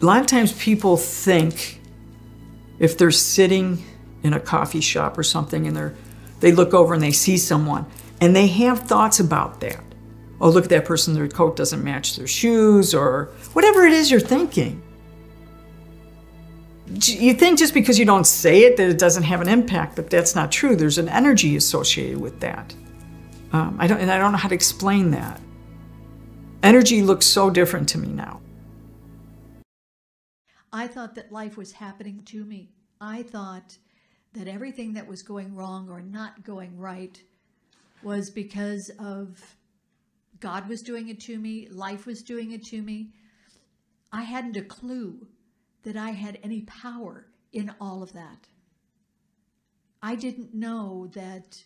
A lot of times people think if they're sitting in a coffee shop or something and they're, they look over and they see someone and they have thoughts about that. Oh, look at that person, their coat doesn't match their shoes or whatever it is you're thinking. You think just because you don't say it that it doesn't have an impact, but that's not true. There's an energy associated with that. Um, I don't, and I don't know how to explain that. Energy looks so different to me now. I thought that life was happening to me. I thought that everything that was going wrong or not going right was because of God was doing it to me, life was doing it to me. I hadn't a clue that I had any power in all of that. I didn't know that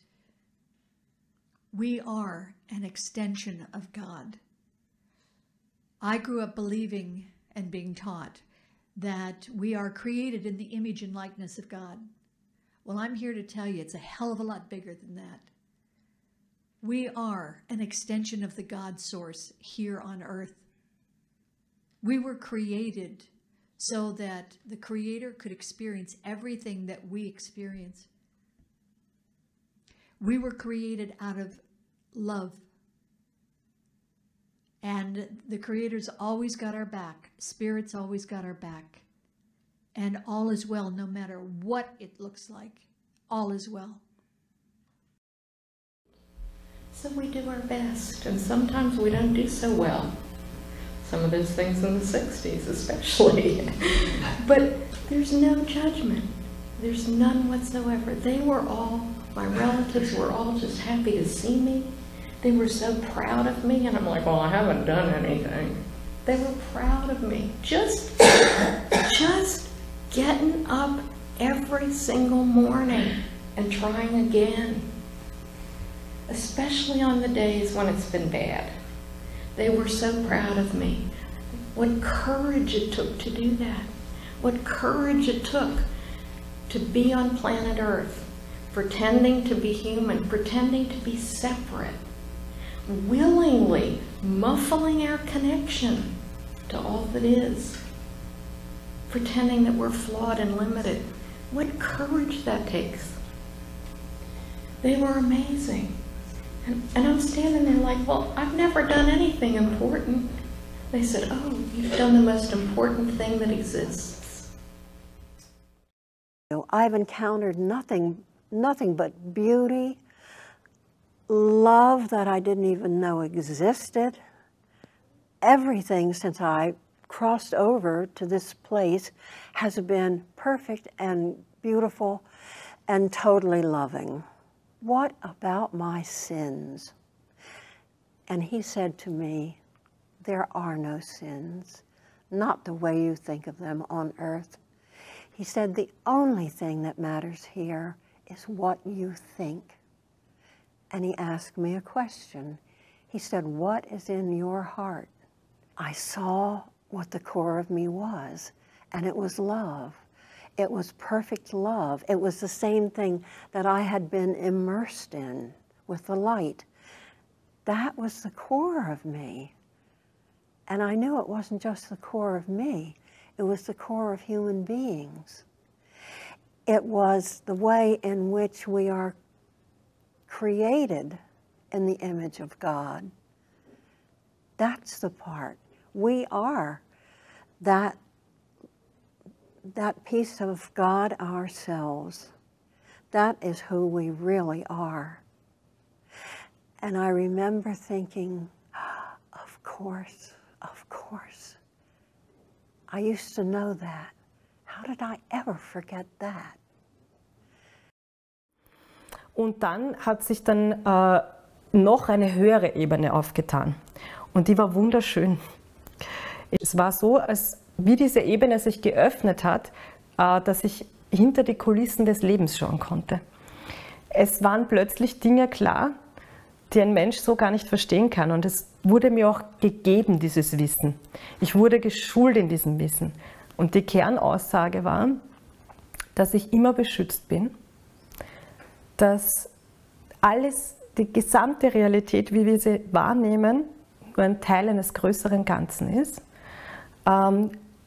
we are an extension of God. I grew up believing and being taught that we are created in the image and likeness of God. Well, I'm here to tell you it's a hell of a lot bigger than that. We are an extension of the God source here on earth. We were created so that the Creator could experience everything that we experience. We were created out of love. And the Creator's always got our back. Spirit's always got our back. And all is well, no matter what it looks like. All is well. So we do our best, and sometimes we don't do so well. some of those things in the sixties especially. But there's no judgment. There's none whatsoever. They were all, my relatives were all just happy to see me. They were so proud of me, and I'm like, well, I haven't done anything. They were proud of me. Just, just getting up every single morning and trying again. Especially on the days when it's been bad. They were so proud of me. What courage it took to do that. What courage it took to be on planet Earth, pretending to be human, pretending to be separate, willingly muffling our connection to all that is, pretending that we're flawed and limited. What courage that takes. They were amazing. And, and I'm standing there like, well, I've never done anything important. They said, oh, you've done the most important thing that exists. You know, I've encountered nothing, nothing but beauty, love that I didn't even know existed, everything since I crossed over to this place has been perfect and beautiful and totally loving. What about my sins? And he said to me, there are no sins, not the way you think of them on earth. He said, the only thing that matters here is what you think. And he asked me a question. He said, what is in your heart? I saw what the core of me was, and it was love. It was perfect love. It was the same thing that I had been immersed in with the light. That was the core of me. And I knew it wasn't just the core of me. It was the core of human beings. It was the way in which we are created in the image of God. That's the part. We are that that piece of God ourselves. That is who we really are. And I remember thinking, of course, of course. I used to know that. How did I ever forget that? Und dann hat sich dann äh, noch eine höhere Ebene aufgetan. Und die war wunderschön. Es war so, als wie diese Ebene sich geöffnet hat, dass ich hinter die Kulissen des Lebens schauen konnte. Es waren plötzlich Dinge klar, die ein Mensch so gar nicht verstehen kann. Und es wurde mir auch gegeben, dieses Wissen. Ich wurde geschult in diesem Wissen. Und die Kernaussage war, dass ich immer beschützt bin, dass alles, die gesamte Realität, wie wir sie wahrnehmen, nur ein Teil eines größeren Ganzen ist.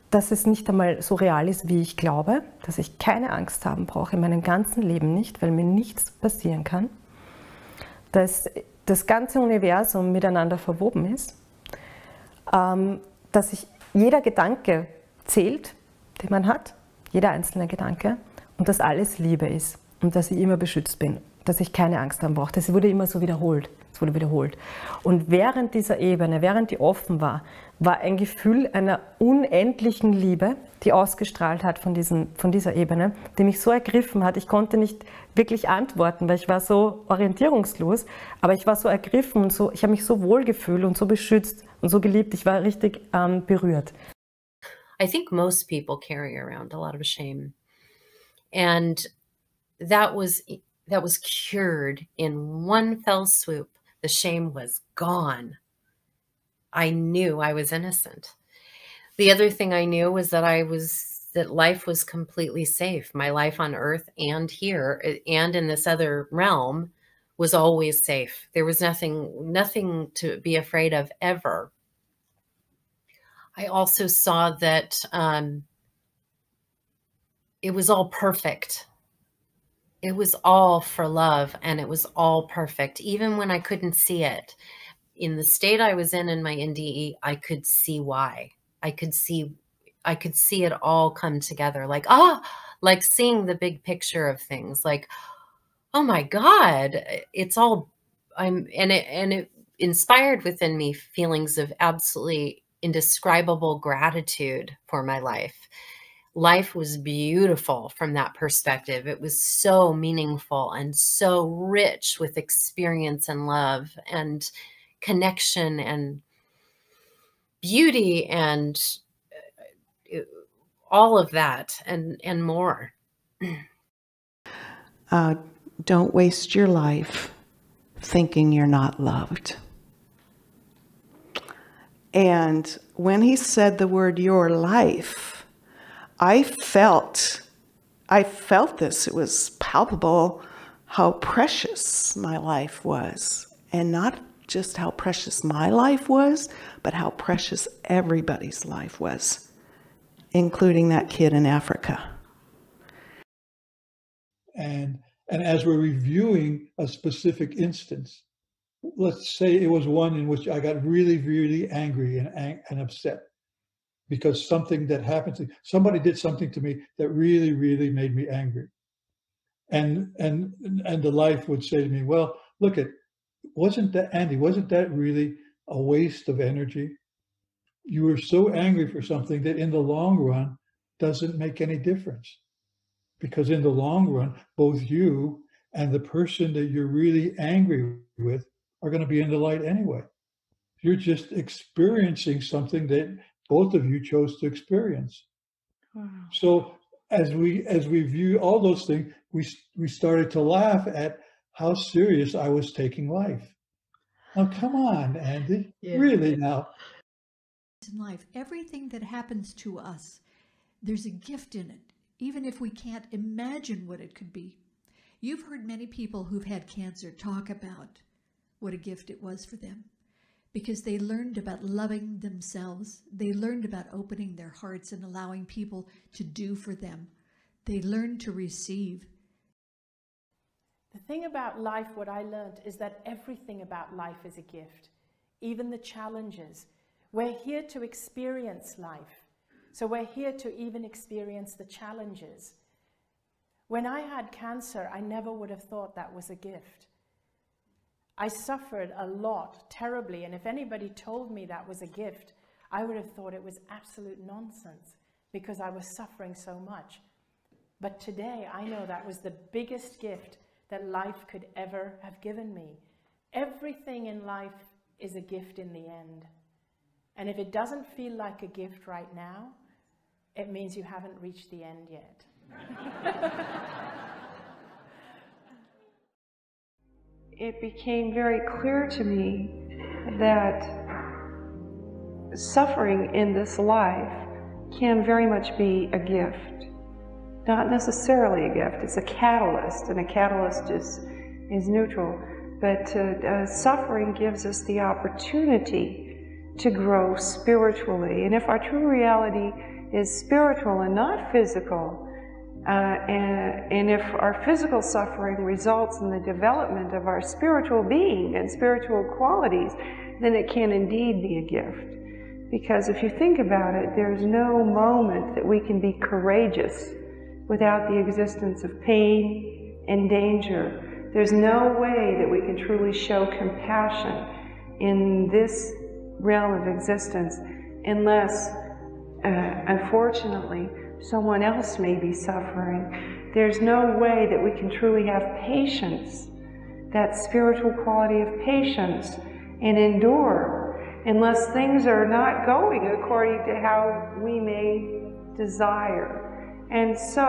Dass es nicht einmal so real ist, wie ich glaube, dass ich keine Angst haben brauche in meinem ganzen Leben nicht, weil mir nichts passieren kann, dass das ganze Universum miteinander verwoben ist, dass ich, jeder Gedanke zählt, den man hat, jeder einzelne Gedanke, und dass alles Liebe ist und dass ich immer beschützt bin, dass ich keine Angst haben brauche. Das wurde immer so wiederholt. Es wurde wiederholt. Und während dieser Ebene, während die offen war, war ein Gefühl einer unendlichen Liebe, die ausgestrahlt hat von, diesen, von dieser Ebene, die mich so ergriffen hat. Ich konnte nicht wirklich antworten, weil ich war so orientierungslos, aber ich war so ergriffen und so, ich habe mich so wohl gefühlt und so beschützt und so geliebt. Ich war richtig ähm, berührt. I think most people carry around a lot of shame. And that was, that was cured in one fell swoop. The shame was gone. I knew I was innocent. The other thing I knew was that I was, that life was completely safe. My life on earth and here and in this other realm was always safe. There was nothing, nothing to be afraid of ever. I also saw that um, it was all perfect. It was all for love and it was all perfect, even when I couldn't see it. In the state I was in, in my N D E, I could see why. I could see, I could see it all come together. Like, ah, oh, like seeing the big picture of things. Like, oh my God, it's all, I'm, and it, and it inspired within me feelings of absolutely indescribable gratitude for my life. Life was beautiful from that perspective. It was so meaningful and so rich with experience and love and connection and beauty and all of that and, and more. Uh, don't waste your life thinking you're not loved. And when he said the word your life, I felt, I felt this. It was palpable how precious my life was, and not just how precious my life was, but how precious everybody's life was, including that kid in Africa. And, and as we're reviewing a specific instance, let's say it was one in which I got really, really angry and, and upset because something that happened to somebody did something to me that really, really made me angry. And, and, and the life would say to me, well, look at, wasn't that, Andy, wasn't that really a waste of energy? You were so angry for something that in the long run doesn't make any difference, because in the long run, both you and the person that you're really angry with are going to be in the light anyway. You're just experiencing something that both of you chose to experience. Wow. So as we as we view all those things, we we started to laugh at how serious I was taking life. Now, come on, Andy, yeah. Really now. In life, everything that happens to us, there's a gift in it, even if we can't imagine what it could be. You've heard many people who've had cancer talk about what a gift it was for them, because they learned about loving themselves. They learned about opening their hearts and allowing people to do for them. They learned to receive. The thing about life, what I learned, is that everything about life is a gift, even the challenges. We're here to experience life, so we're here to even experience the challenges. When I had cancer, I never would have thought that was a gift. I suffered a lot, terribly, and if anybody told me that was a gift, I would have thought it was absolute nonsense because I was suffering so much. But today, I know that was the biggest gift that life could ever have given me. Everything in life is a gift in the end. And if it doesn't feel like a gift right now, it means you haven't reached the end yet. It became very clear to me that suffering in this life can very much be a gift. Not necessarily a gift, it's a catalyst, and a catalyst is, is neutral. But uh, uh, suffering gives us the opportunity to grow spiritually. And if our true reality is spiritual and not physical, Uh, and, and if our physical suffering results in the development of our spiritual being and spiritual qualities, then it can indeed be a gift. Because if you think about it, there's no moment that we can be courageous without the existence of pain and danger. There's no way that we can truly show compassion in this realm of existence unless, uh, unfortunately, someone else may be suffering. There's no way that we can truly have patience, that spiritual quality of patience, and endure, unless things are not going according to how we may desire. And so,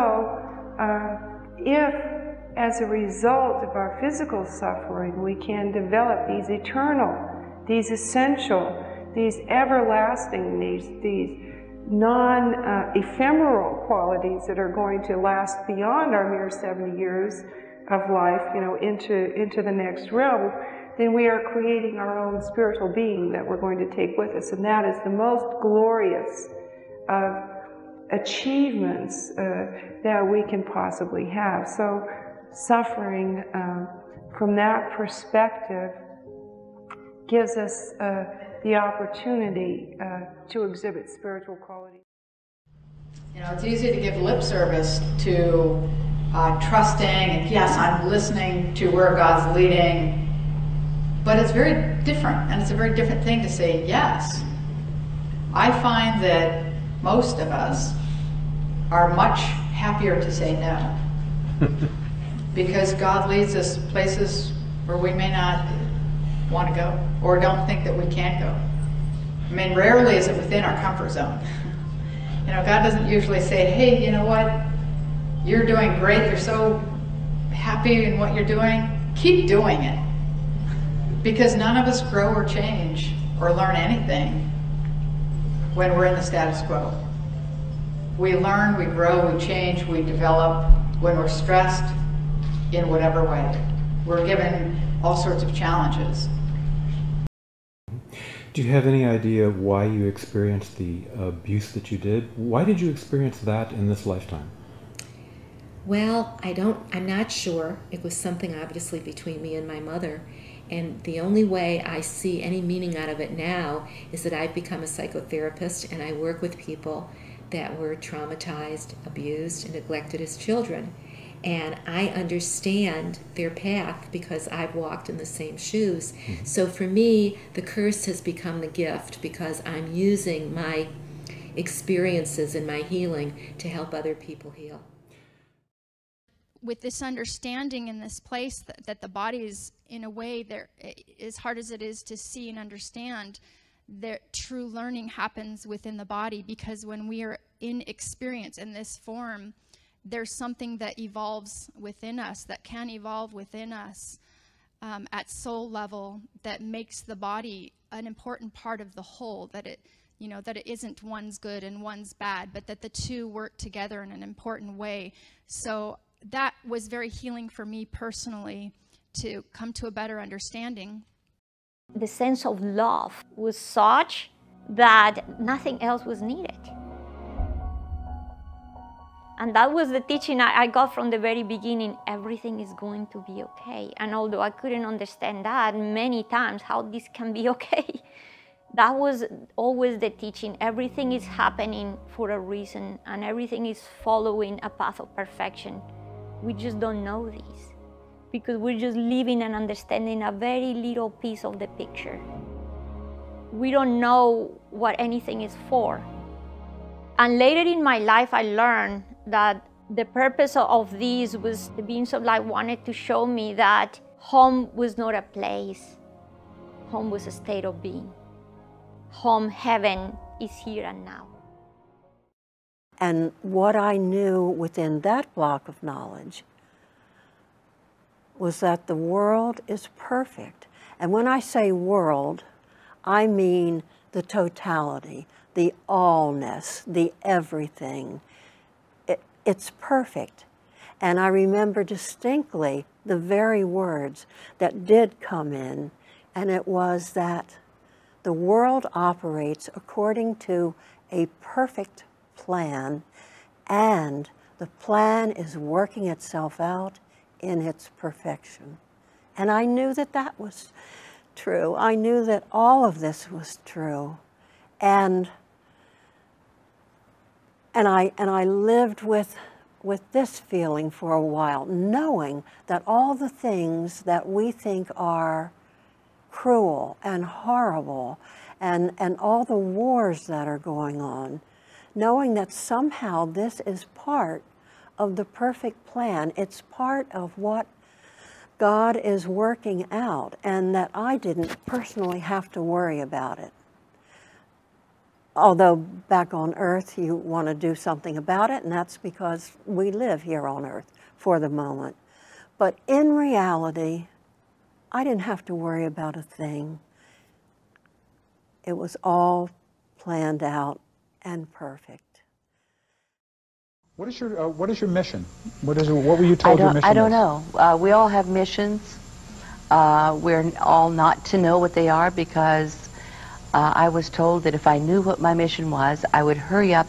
uh, if as a result of our physical suffering, we can develop these eternal, these essential, these everlasting, these, these non-ephemeral uh, qualities that are going to last beyond our mere seventy years of life, you know, into, into the next realm, then we are creating our own spiritual being that we're going to take with us. And that is the most glorious of achievements uh, that we can possibly have. So suffering um, from that perspective gives us uh, the opportunity uh, to exhibit spiritual quality. You know, it's easy to give lip service to uh, trusting, and yes, I'm listening to where God's leading, but it's very different, and it's a very different thing to say yes. I find that most of us are much happier to say no, because God leads us places where we may not want to go or don't think that we can go. I mean, rarely is it within our comfort zone. You know, God doesn't usually say, hey, you know what, you're doing great, you're so happy in what you're doing, keep doing it. Because none of us grow or change or learn anything when we're in the status quo. We learn, we grow, we change, we develop when we're stressed in whatever way. We're given all sorts of challenges. Do you have any idea why you experienced the abuse that you did? Why did you experience that in this lifetime? Well, I don't, I'm not sure. It was something obviously between me and my mother. And the only way I see any meaning out of it now is that I've become a psychotherapist and I work with people that were traumatized, abused, and neglected as children. And I understand their path because I've walked in the same shoes. Mm-hmm. So for me, the curse has become the gift because I'm using my experiences and my healing to help other people heal. With this understanding in this place that, that the body is, in a way, there, as hard as it is to see and understand, that true learning happens within the body, because when we are in experience in this form, there's something that evolves within us, that can evolve within us um, at soul level, that makes the body an important part of the whole, that it, you know, that it isn't one's good and one's bad, but that the two work together in an important way. So that was very healing for me personally, to come to a better understanding. The sense of love was such that nothing else was needed. And that was the teaching I got from the very beginning. Everything is going to be okay. And although I couldn't understand that many times, how this can be okay, that was always the teaching. Everything is happening for a reason, and everything is following a path of perfection. We just don't know this, because we're just living and understanding a very little piece of the picture. We don't know what anything is for. And later in my life, I learned that the purpose of these was the beings of light wanted to show me that home was not a place. Home was a state of being. Home, heaven, is here and now. And what I knew within that block of knowledge was that the world is perfect. And when I say world, I mean the totality, the allness, the everything. It, it's perfect. And I remember distinctly the very words that did come in, and it was that the world operates according to a perfect plan, and the plan is working itself out in its perfection. And I knew that that was true. I knew that all of this was true. And And I, and I lived with, with this feeling for a while, knowing that all the things that we think are cruel and horrible, and, and all the wars that are going on, knowing that somehow this is part of the perfect plan. It's part of what God is working out, and that I didn't personally have to worry about it. Although back on Earth, you want to do something about it, and that's because we live here on Earth for the moment. But in reality, I didn't have to worry about a thing. It was all planned out and perfect. What is your uh, what is your mission? What is what were you told your mission? I don't know. Uh, we all have missions. Uh, we're all not to know what they are, because Uh, I was told that if I knew what my mission was, I would hurry up,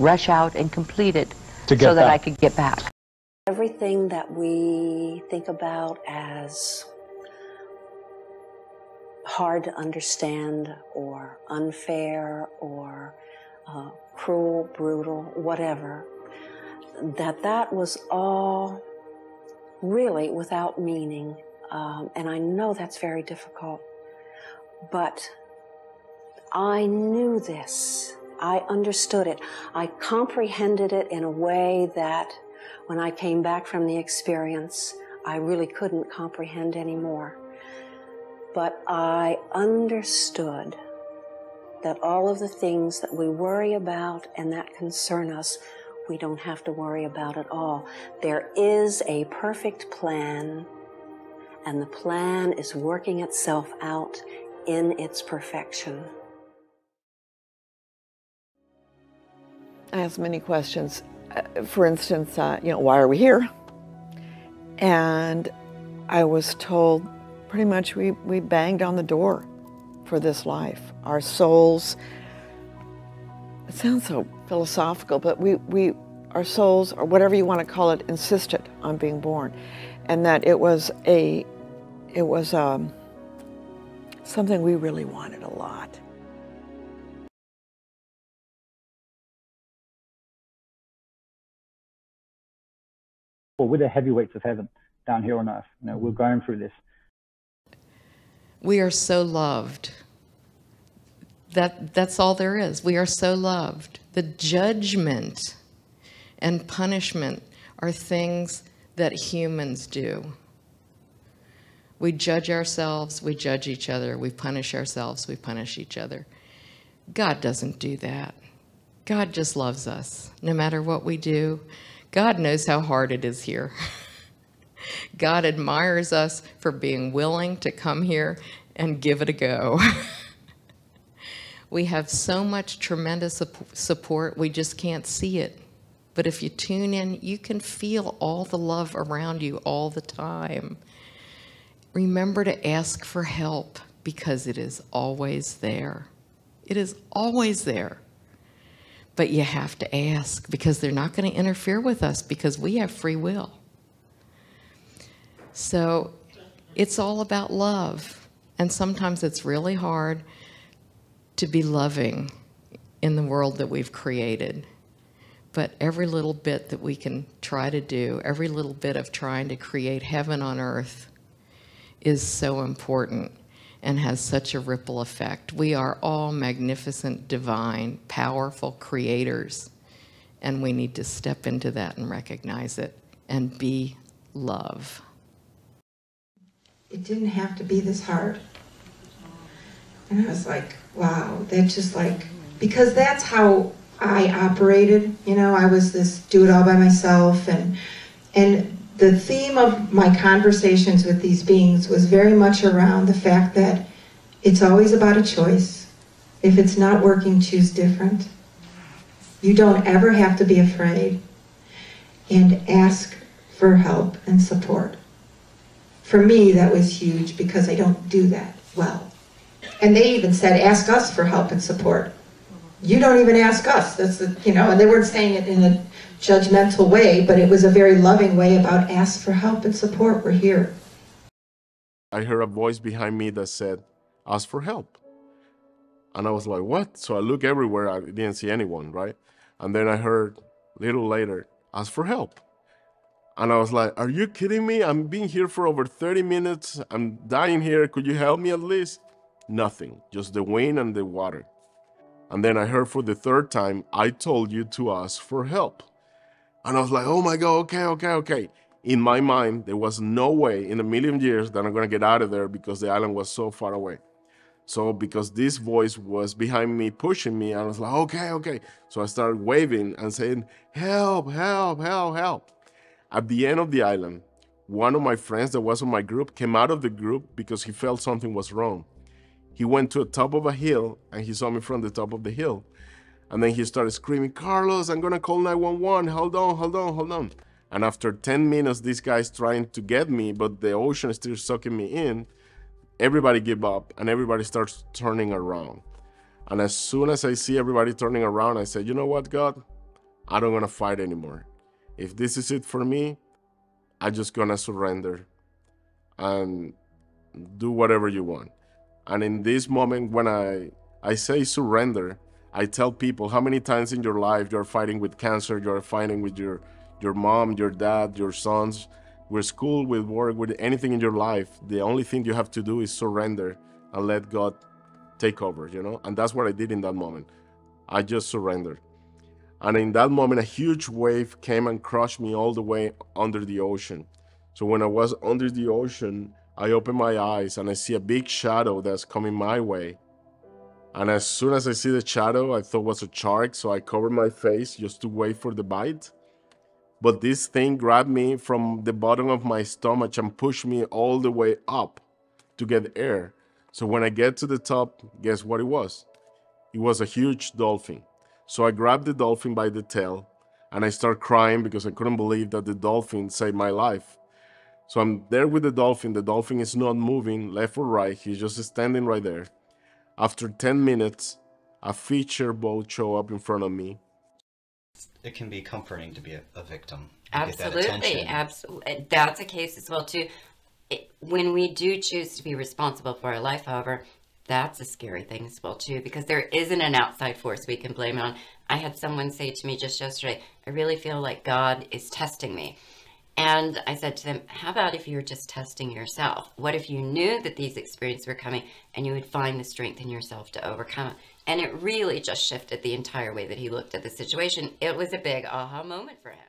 rush out, and complete it so that back. I could get back. Everything that we think about as hard to understand or unfair or uh, cruel, brutal, whatever, that that was all really without meaning. Um, and I know that's very difficult, but I knew this. I understood it. I comprehended it in a way that when I came back from the experience, I really couldn't comprehend anymore. But I understood that all of the things that we worry about and that concern us, we don't have to worry about at all. There is a perfect plan, and the plan is working itself out in its perfection. I ask many questions. Uh, for instance, uh, you know, why are we here? And I was told pretty much we, we banged on the door for this life. Our souls, it sounds so philosophical, but we, we our souls, or whatever you want to call it, insisted on being born. And that it was a, it was um, something we really wanted a lot. We're the heavyweights of heaven down here on earth. You know, we're going through this. We are so loved. That, that's all there is. We are so loved. The judgment and punishment are things that humans do. We judge ourselves, we judge each other, we punish ourselves, we punish each other. God doesn't do that. God just loves us, no matter what we do. God knows how hard it is here. God admires us for being willing to come here and give it a go. We have so much tremendous support, we just can't see it. But if you tune in, you can feel all the love around you all the time. Remember to ask for help, because it is always there. It is always there. But you have to ask, because they're not going to interfere with us, because we have free will. So it's all about love. And sometimes it's really hard to be loving in the world that we've created. But every little bit that we can try to do, every little bit of trying to create heaven on earth is so important, and has such a ripple effect. We are all magnificent, divine, powerful creators, and we need to step into that and recognize it and be love. It didn't have to be this hard. And I was like, wow, that's just like, because that's how I operated. You know, I was this do it all by myself, and and the theme of my conversations with these beings was very much around the fact that it's always about a choice. If it's not working, choose different. You don't ever have to be afraid, and ask for help and support. For me, that was huge, because I don't do that well. And they even said, ask us for help and support. You don't even ask us. That's the, you know, and they weren't saying it in a judgmental way, but it was a very loving way about ask for help and support. We're here. I heard a voice behind me that said, ask for help. And I was like, what? So I looked everywhere. I didn't see anyone, right? And then I heard a little later, ask for help. And I was like, are you kidding me? I've been here for over thirty minutes. I'm dying here. Could you help me at least? Nothing, just the wind and the water. And then I heard for the third time, I told you to ask for help. And I was like, oh my God, okay, okay, okay. In my mind, there was no way in a million years that I'm gonna get out of there, because the island was so far away. So because this voice was behind me, pushing me, I was like, okay, okay. So I started waving and saying, help, help, help, help. At the end of the island, one of my friends that was in my group came out of the group because he felt something was wrong. He went to the top of a hill and he saw me from the top of the hill. And then he started screaming, Carlos, I'm gonna call nine one one, hold on, hold on, hold on. And after ten minutes, this guy's trying to get me, but the ocean is still sucking me in. Everybody give up and everybody starts turning around. And as soon as I see everybody turning around, I said, you know what, God, I don't wanna fight anymore. If this is it for me, I'm just gonna surrender and do whatever you want. And in this moment, when I, I say surrender, I tell people, how many times in your life you're fighting with cancer, you're fighting with your, your mom, your dad, your sons, with school, with work, with anything in your life. The only thing you have to do is surrender and let God take over, you know? And that's what I did in that moment. I just surrendered. And in that moment, a huge wave came and crushed me all the way under the ocean. So when I was under the ocean, I opened my eyes and I see a big shadow that's coming my way. And as soon as I see the shadow, I thought it was a shark, so I covered my face just to wait for the bite. But this thing grabbed me from the bottom of my stomach and pushed me all the way up to get air. So when I get to the top, guess what it was? It was a huge dolphin. So I grabbed the dolphin by the tail and I start crying because I couldn't believe that the dolphin saved my life. So I'm there with the dolphin. The dolphin is not moving left or right. He's just standing right there. After ten minutes, a feature boat showed up in front of me. It can be comforting to be a, a victim. Absolutely. That absolutely. That's a case as well, too. It, when we do choose to be responsible for our life, however, that's a scary thing as well, too, because there isn't an outside force we can blame on. I had someone say to me just yesterday, I really feel like God is testing me. And I said to them, how about if you're just testing yourself? What if you knew that these experiences were coming and you would find the strength in yourself to overcome it? And it really just shifted the entire way that he looked at the situation. It was a big aha moment for him.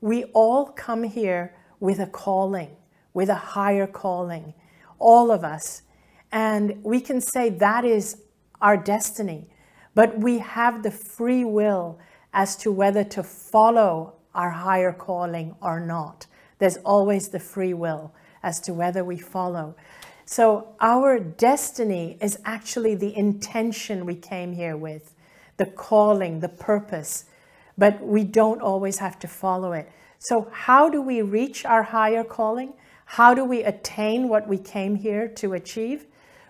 We all come here with a calling, with a higher calling, all of us. And we can say that is our destiny, but we have the free will as to whether to follow our higher calling or not. There's always the free will as to whether we follow. So our destiny is actually the intention we came here with, the calling, the purpose, but we don't always have to follow it. So how do we reach our higher calling? How do we attain what we came here to achieve?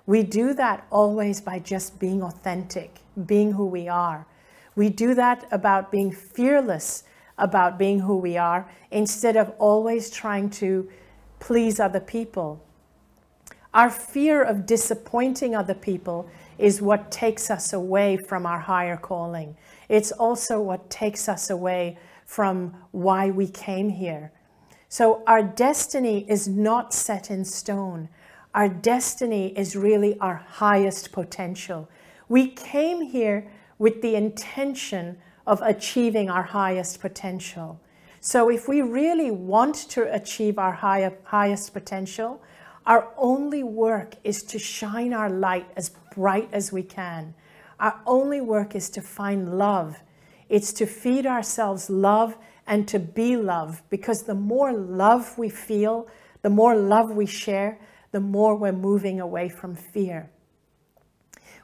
We do that always by just being authentic, being who we are. We do that about being fearless, about being who we are, instead of always trying to please other people. Our fear of disappointing other people is what takes us away from our higher calling. It's also what takes us away from why we came here. So our destiny is not set in stone. Our destiny is really our highest potential. We came here with the intention of achieving our highest potential. So if we really want to achieve our higher, highest potential, our only work is to shine our light as bright as we can. Our only work is to find love. It's to feed ourselves love and to be love, because the more love we feel, the more love we share, the more we're moving away from fear.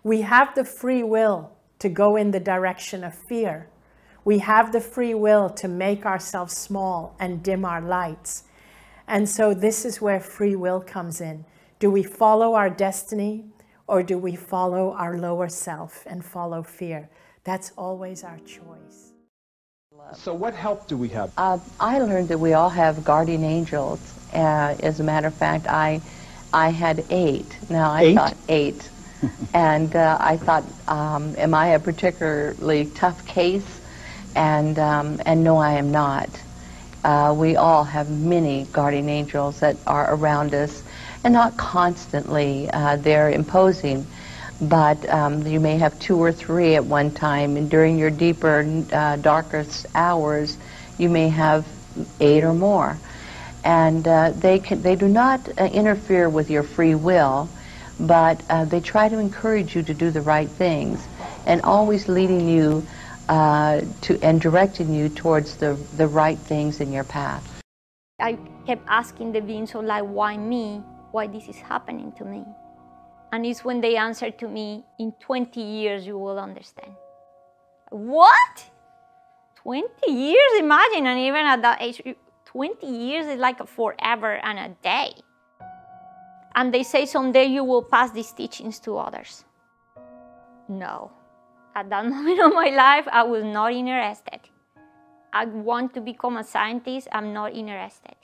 We have the free will to go in the direction of fear. We have the free will to make ourselves small and dim our lights. And so this is where free will comes in. Do we follow our destiny, or do we follow our lower self and follow fear? That's always our choice. So what help do we have? Uh, I learned that we all have guardian angels. Uh, as a matter of fact, I, I had eight. Now I eight? thought eight. And uh, I thought, um, am I a particularly tough case? And, um, and no, I am not. Uh, we all have many guardian angels that are around us, and not constantly uh, they're imposing, but um, you may have two or three at one time, and during your deeper, uh, darkest hours, you may have eight or more. And uh, they, can, they do not uh, interfere with your free will, but uh, they try to encourage you to do the right things, and always leading you uh, to and directing you towards the, the right things in your path. I kept asking the beings, so like, why me? Why this is happening to me? And it's when they answered to me, in twenty years you will understand. What? twenty years, imagine, and even at that age, twenty years is like a forever and a day. And they say, someday you will pass these teachings to others. No. At that moment of my life, I was not interested. I want to become a scientist. I'm not interested.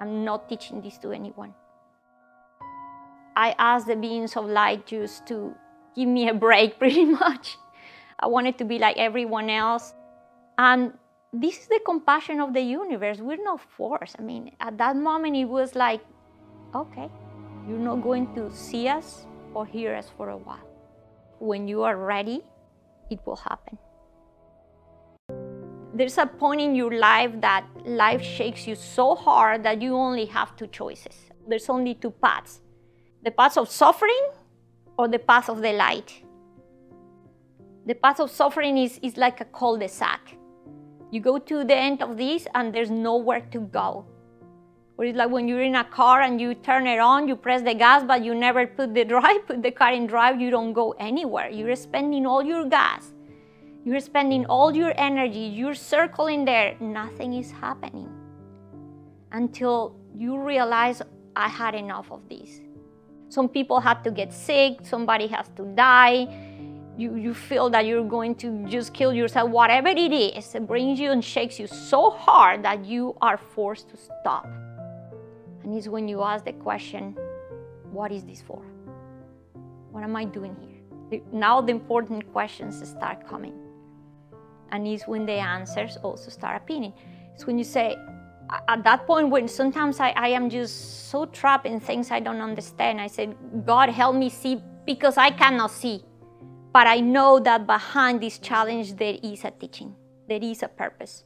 I'm not teaching this to anyone. I asked the beings of light just to give me a break, pretty much. I wanted to be like everyone else. And this is the compassion of the universe. We're not forced. I mean, at that moment, it was like, okay. You're not going to see us, or hear us for a while. When you are ready, it will happen. There's a point in your life that life shakes you so hard that you only have two choices. There's only two paths. The path of suffering or the path of the light. The path of suffering is, is like a cul-de-sac. You go to the end of this and there's nowhere to go. Or it's like when you're in a car and you turn it on, you press the gas, but you never put the drive, put the car in drive, you don't go anywhere. You're spending all your gas. You're spending all your energy. You're circling there. Nothing is happening. Until you realize, I had enough of this. Some people have to get sick. Somebody has to die. You, you feel that you're going to just kill yourself. Whatever it is, it brings you and shakes you so hard that you are forced to stop. And it's when you ask the question, what is this for? What am I doing here? Now the important questions start coming. And it's when the answers also start appearing. It's when you say, at that point when sometimes I, I am just so trapped in things I don't understand. I said, God, help me see because I cannot see. But I know that behind this challenge, there is a teaching, there is a purpose.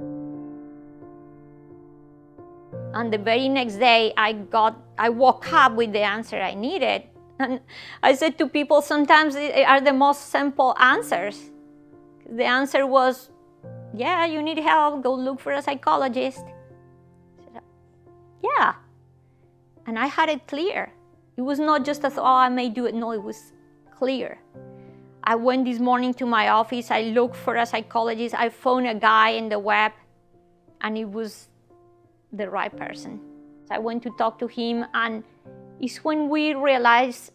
And the very next day, I got, I woke up with the answer I needed. And I said to people, sometimes they are the most simple answers. The answer was, yeah, you need help, go look for a psychologist. Yeah. And I had it clear. It was not just as, oh, I may do it. No, it was clear. I went this morning to my office, I looked for a psychologist, I found a guy in the web, and it was the right person. So I went to talk to him, and it's when we realize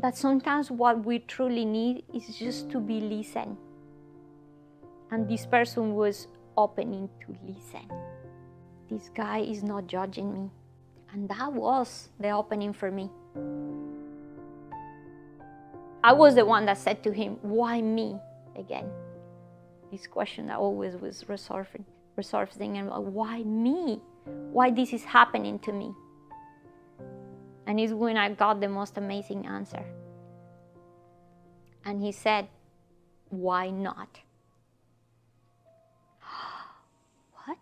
that sometimes what we truly need is just to be listened. And this person was opening to listen. This guy is not judging me. And that was the opening for me. I was the one that said to him, why me again? This question that always was resolving, resolving and why me? Why this is happening to me? And it's when I got the most amazing answer. And he said, why not? What?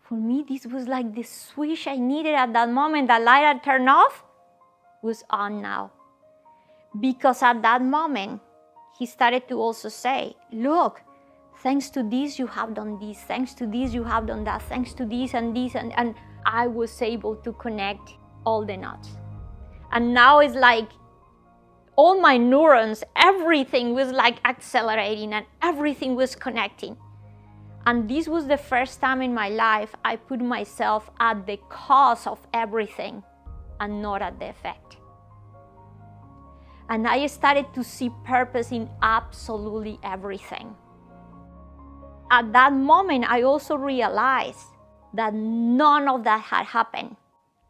For me, this was like the switch I needed at that moment. The light I turned off was on now. Because at that moment, he started to also say, look, thanks to this, you have done this. Thanks to this, you have done that. Thanks to this and this. And, and I was able to connect all the knots. And now it's like all my neurons, everything was like accelerating and everything was connecting. And this was the first time in my life I put myself at the cause of everything and not at the effect. And I started to see purpose in absolutely everything. At that moment, I also realized that none of that had happened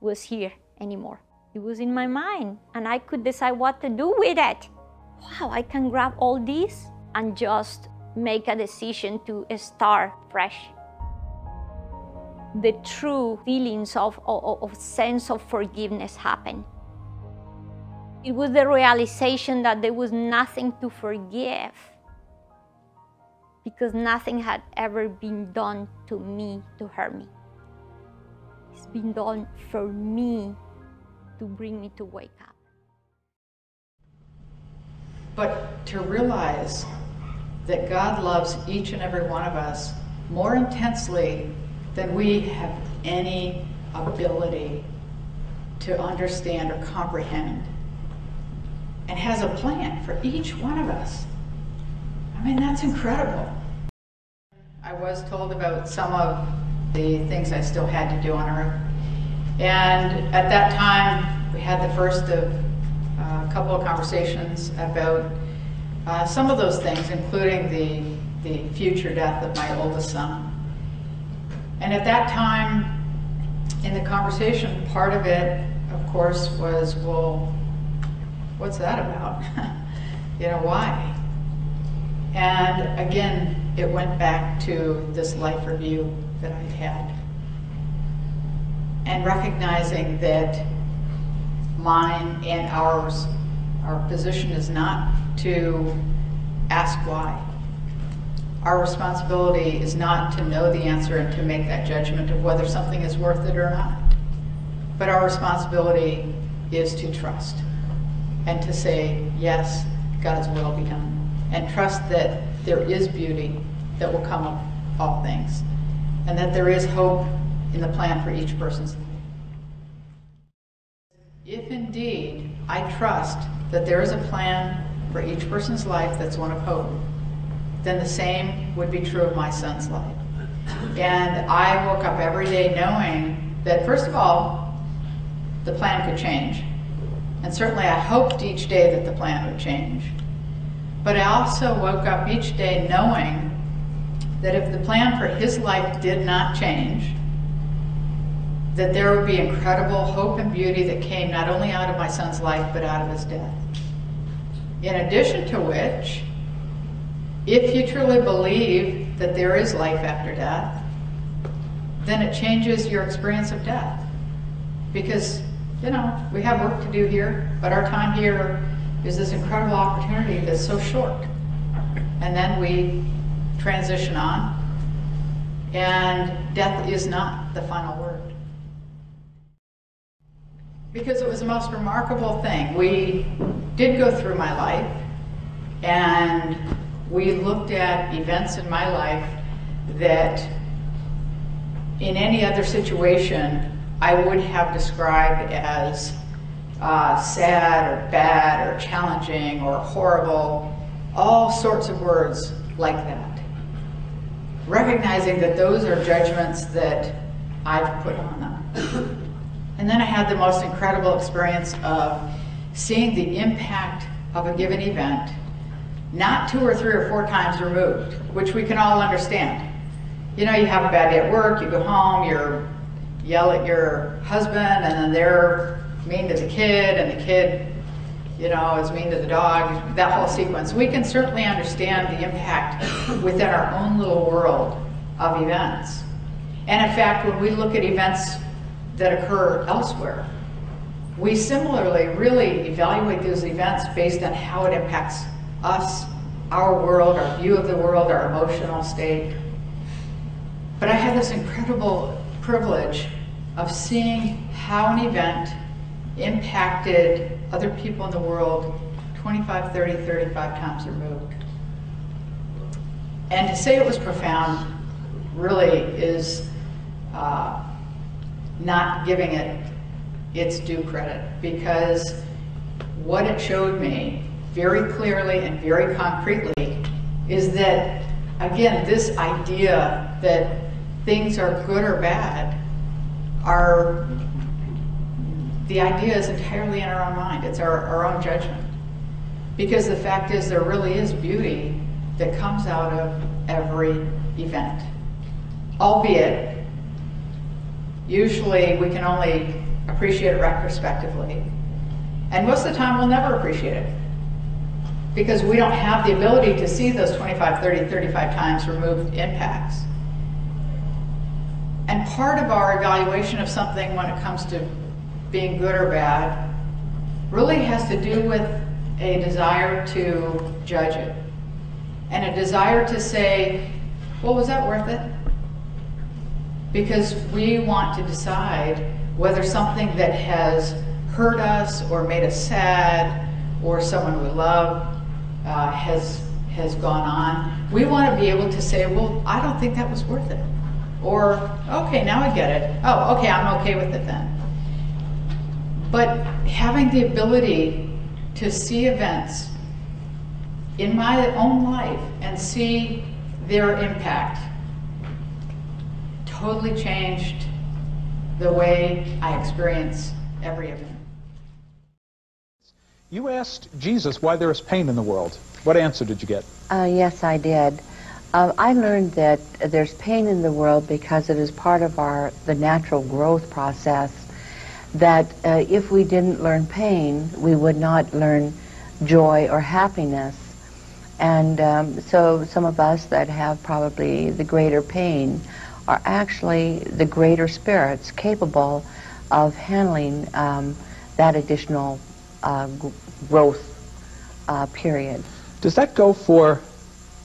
was here anymore. It was in my mind, and I could decide what to do with it. Wow, I can grab all this and just make a decision to start fresh. The true feelings of, of, of sense of forgiveness happened. It was the realization that there was nothing to forgive because nothing had ever been done to me to hurt me. It's been done for me to bring me to wake up. But to realize that God loves each and every one of us more intensely than we have any ability to understand or comprehend. And has a plan for each one of us. I mean, that's incredible. I was told about some of the things I still had to do on Earth. And at that time, we had the first of uh, a couple of conversations about uh, some of those things, including the, the future death of my oldest son. And at that time, in the conversation, part of it, of course, was, well, what's that about? You know, why? And again, it went back to this life review that I'd had. And recognizing that mine and ours Our position is not to ask why. Our responsibility is not to know the answer and to make that judgment of whether something is worth it or not. But our responsibility is to trust and to say, yes, God's will be done. And trust that there is beauty that will come of all things, and that there is hope in the plan for each person's life. If indeed I trust that there is a plan for each person's life that's one of hope, then the same would be true of my son's life. And I woke up every day knowing that, first of all, the plan could change. And certainly I hoped each day that the plan would change. But I also woke up each day knowing that if the plan for his life did not change, that there would be incredible hope and beauty that came not only out of my son's life, but out of his death. In addition to which, if you truly believe that there is life after death, then it changes your experience of death. Because, you know, we have work to do here, but our time here is this incredible opportunity that's so short. And then we transition on, and death is not the final word. Because it was the most remarkable thing. We did go through my life, and we looked at events in my life that in any other situation I would have described as uh, sad or bad or challenging or horrible, all sorts of words like that. Recognizing that those are judgments that I've put on them. And then I had the most incredible experience of seeing the impact of a given event, not two or three or four times removed, which we can all understand. You know, you have a bad day at work, you go home, you yell at your husband, and then they're mean to the kid, and the kid, you know, is mean to the dog, that whole sequence. We can certainly understand the impact within our own little world of events. And in fact, when we look at events that occur elsewhere, we similarly really evaluate those events based on how it impacts us, our world, our view of the world, our emotional state. But I had this incredible privilege of seeing how an event impacted other people in the world twenty-five, thirty, thirty-five times removed. And to say it was profound really is uh, not giving it its due credit, because what it showed me very clearly and very concretely is that, again, this idea that things are good or bad, are, the idea is entirely in our own mind. It's our, our own judgment. Because the fact is, there really is beauty that comes out of every event, albeit usually we can only appreciate it retrospectively. And most of the time we'll never appreciate it, because we don't have the ability to see those twenty-five, thirty, thirty-five times removed impacts. And part of our evaluation of something when it comes to being good or bad really has to do with a desire to judge it. And a desire to say, well, was that worth it? Because we want to decide whether something that has hurt us or made us sad or someone we love uh, has, has gone on. We want to be able to say, well, I don't think that was worth it. Or, okay, now I get it. Oh, okay, I'm okay with it then. But having the ability to see events in my own life and see their impact totally changed the way I experience every event. You asked Jesus why there is pain in the world. What answer did you get? Uh, yes, I did. Uh, I learned that there's pain in the world because it is part of our the natural growth process, that uh, if we didn't learn pain, we would not learn joy or happiness. And um, so some of us that have probably the greater pain are actually the greater spirits capable of handling um, that additional uh, growth uh, period. Does that go for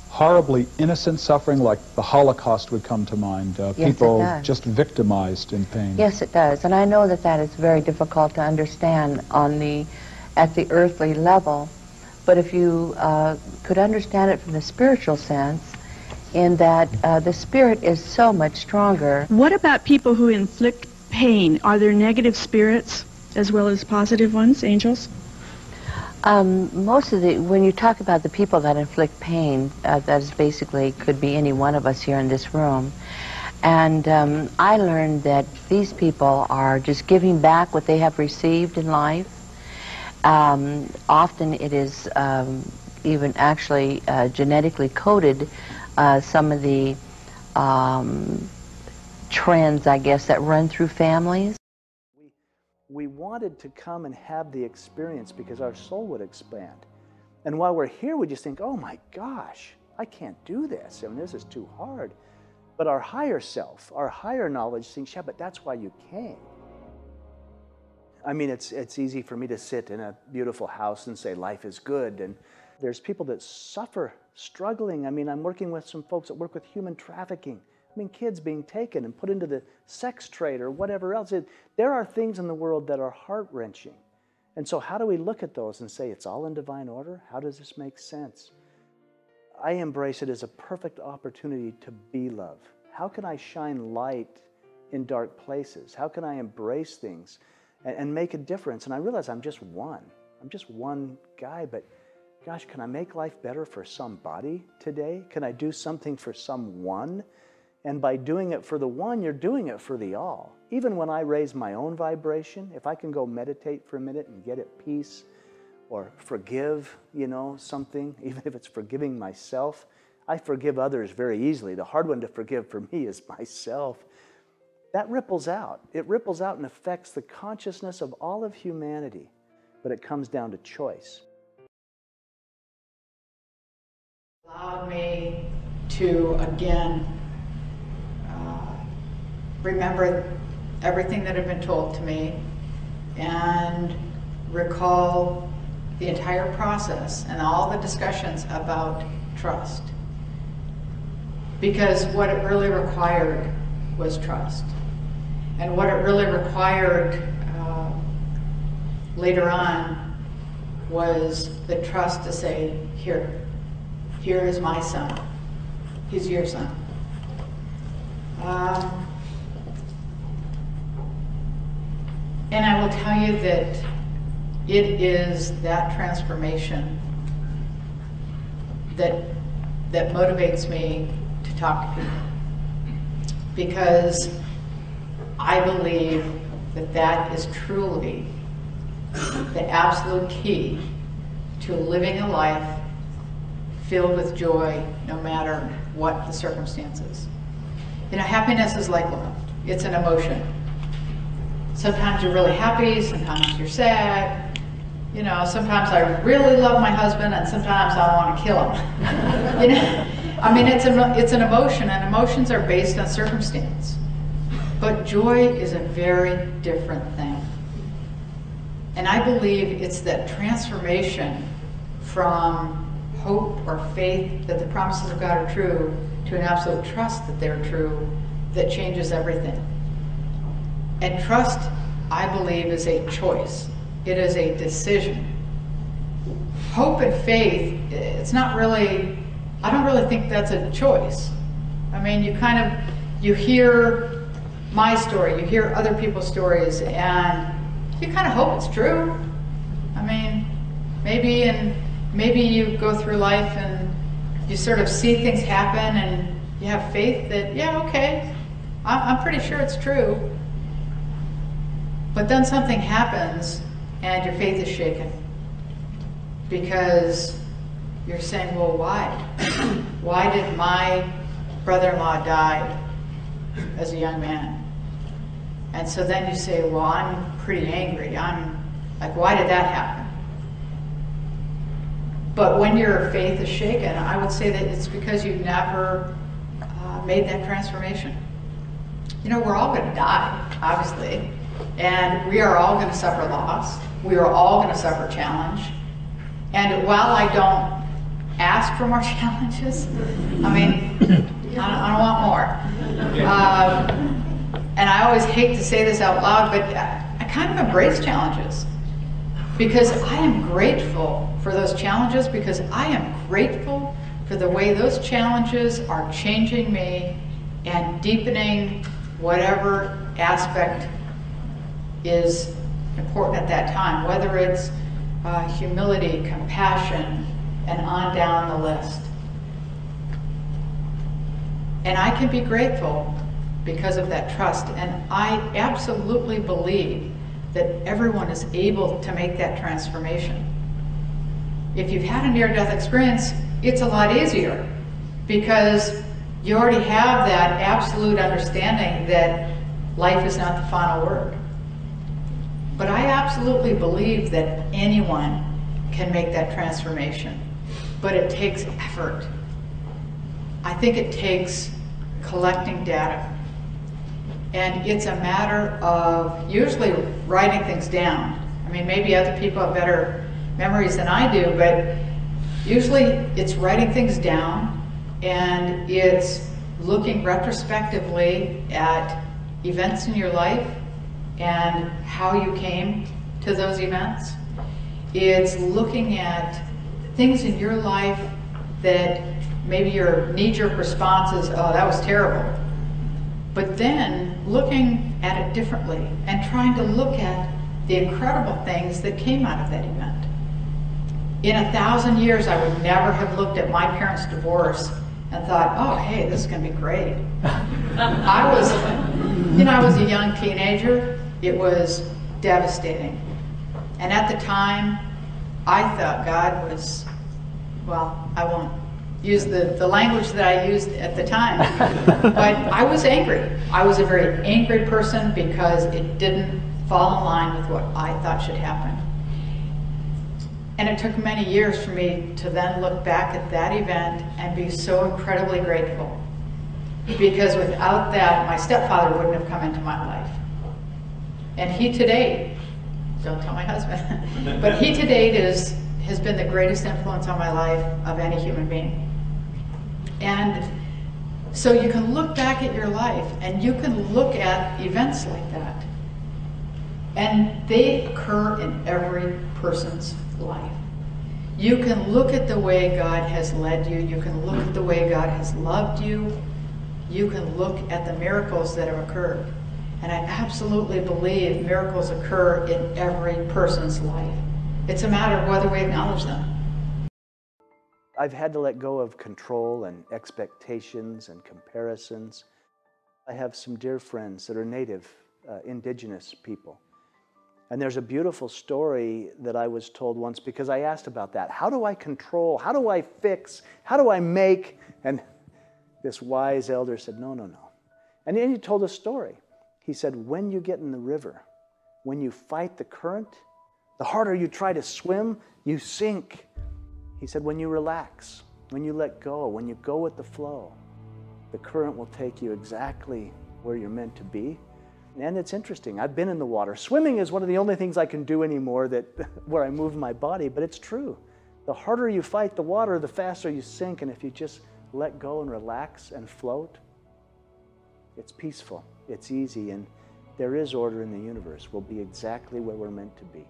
horribly innocent suffering, like the Holocaust would come to mind, uh, yes, people just victimized in pain? Yes, it does. And I know that that is very difficult to understand on the, at the earthly level. But if you uh, could understand it from the spiritual sense, in that uh, the spirit is so much stronger. What about people who inflict pain? Are there negative spirits as well as positive ones, angels? Um, most of the, when you talk about the people that inflict pain, uh, that is basically could be any one of us here in this room. And um, I learned that these people are just giving back what they have received in life. Um, often it is um, even actually uh, genetically coded, uh, some of the um, trends, I guess, that run through families. We wanted to come and have the experience because our soul would expand. And while we're here, we just think, oh my gosh, I can't do this. I mean, this is too hard. But our higher self, our higher knowledge thinks, yeah, but that's why you came. I mean, it's, it's easy for me to sit in a beautiful house and say life is good. And there's people that suffer, struggling. I mean, I'm working with some folks that work with human trafficking. I mean, kids being taken and put into the sex trade or whatever else. It, there are things in the world that are heart-wrenching. And so how do we look at those and say, it's all in divine order? How does this make sense? I embrace it as a perfect opportunity to be love. How can I shine light in dark places? How can I embrace things and, and make a difference? And I realize I'm just one. I'm just one guy, but gosh, can I make life better for somebody today? Can I do something for someone? And by doing it for the one, you're doing it for the all. Even when I raise my own vibration, if I can go meditate for a minute and get at peace or forgive, you know, something, even if it's forgiving myself, I forgive others very easily. The hard one to forgive for me is myself. That ripples out. It ripples out and affects the consciousness of all of humanity. But it comes down to choice. Allowed me to, again, remember everything that had been told to me and recall the entire process and all the discussions about trust. Because what it really required was trust. And what it really required uh, later on was the trust to say, here, here is my son. He's your son. Uh, And I will tell you that it is that transformation that, that motivates me to talk to people. Because I believe that that is truly the absolute key to living a life filled with joy, no matter what the circumstances. You know, happiness is like love. It's an emotion. Sometimes you're really happy, sometimes you're sad. You know, sometimes I really love my husband and sometimes I want to kill him. You know, I mean, it's an, it's an emotion and emotions are based on circumstance. But joy is a very different thing. And I believe it's that transformation from hope or faith that the promises of God are true to an absolute trust that they're true that changes everything. And trust, I believe, is a choice. It is a decision. Hope and faith, it's not really, I don't really think that's a choice. I mean, you kind of, you hear my story, you hear other people's stories, and you kind of hope it's true. I mean, maybe, and maybe you go through life and you sort of see things happen and you have faith that, yeah, okay, I'm pretty sure it's true. But then something happens and your faith is shaken because you're saying, well, why? Why did my brother-in-law die as a young man? And so then you say, well, I'm pretty angry. I'm like, why did that happen? But when your faith is shaken, I would say that it's because you've never uh, made that transformation. You know, we're all going to die, obviously. And we are all going to suffer loss. We are all going to suffer challenge. And while I don't ask for more challenges, I mean, I don't, I don't want more. Um, and I always hate to say this out loud, but I, I kind of embrace challenges, because I am grateful for those challenges, because I am grateful for the way those challenges are changing me and deepening whatever aspect is important at that time, whether it's uh, humility, compassion, and on down the list. And I can be grateful because of that trust. And I absolutely believe that everyone is able to make that transformation. If you've had a near-death experience, it's a lot easier, because you already have that absolute understanding that life is not the final word. But I absolutely believe that anyone can make that transformation, but it takes effort. I think it takes collecting data. And it's a matter of usually writing things down. I mean, maybe other people have better memories than I do, but usually it's writing things down, and it's looking retrospectively at events in your life and how you came to those events. It's looking at things in your life that maybe your knee-jerk response is, oh, that was terrible. But then looking at it differently and trying to look at the incredible things that came out of that event. In a thousand years, I would never have looked at my parents' divorce and thought, oh, hey, this is going to be great. I was, you know, I was a young teenager. It was devastating. And at the time, I thought God was, well, I won't use the, the language that I used at the time, but I was angry. I was a very angry person because it didn't fall in line with what I thought should happen. And it took many years for me to then look back at that event and be so incredibly grateful, because without that, my stepfather wouldn't have come into my life. And he today, don't tell my husband, but he to date is, has been the greatest influence on my life of any human being. And so you can look back at your life and you can look at events like that. And they occur in every person's life. You can look at the way God has led you. You can look at the way God has loved you. You can look at the miracles that have occurred. And I absolutely believe miracles occur in every person's life. It's a matter of whether we acknowledge them. I've had to let go of control and expectations and comparisons. I have some dear friends that are native, uh, indigenous people. And there's a beautiful story that I was told once, because I asked about that. How do I control? How do I fix? How do I make? And this wise elder said, no, no, no. And then he told a story. He said, when you get in the river, when you fight the current, the harder you try to swim, you sink. He said, when you relax, when you let go, when you go with the flow, the current will take you exactly where you're meant to be. And it's interesting, I've been in the water. Swimming is one of the only things I can do anymore that where I move my body, but it's true. The harder you fight the water, the faster you sink. And if you just let go and relax and float, it's peaceful. It's easy, and there is order in the universe. We'll be exactly where we're meant to be.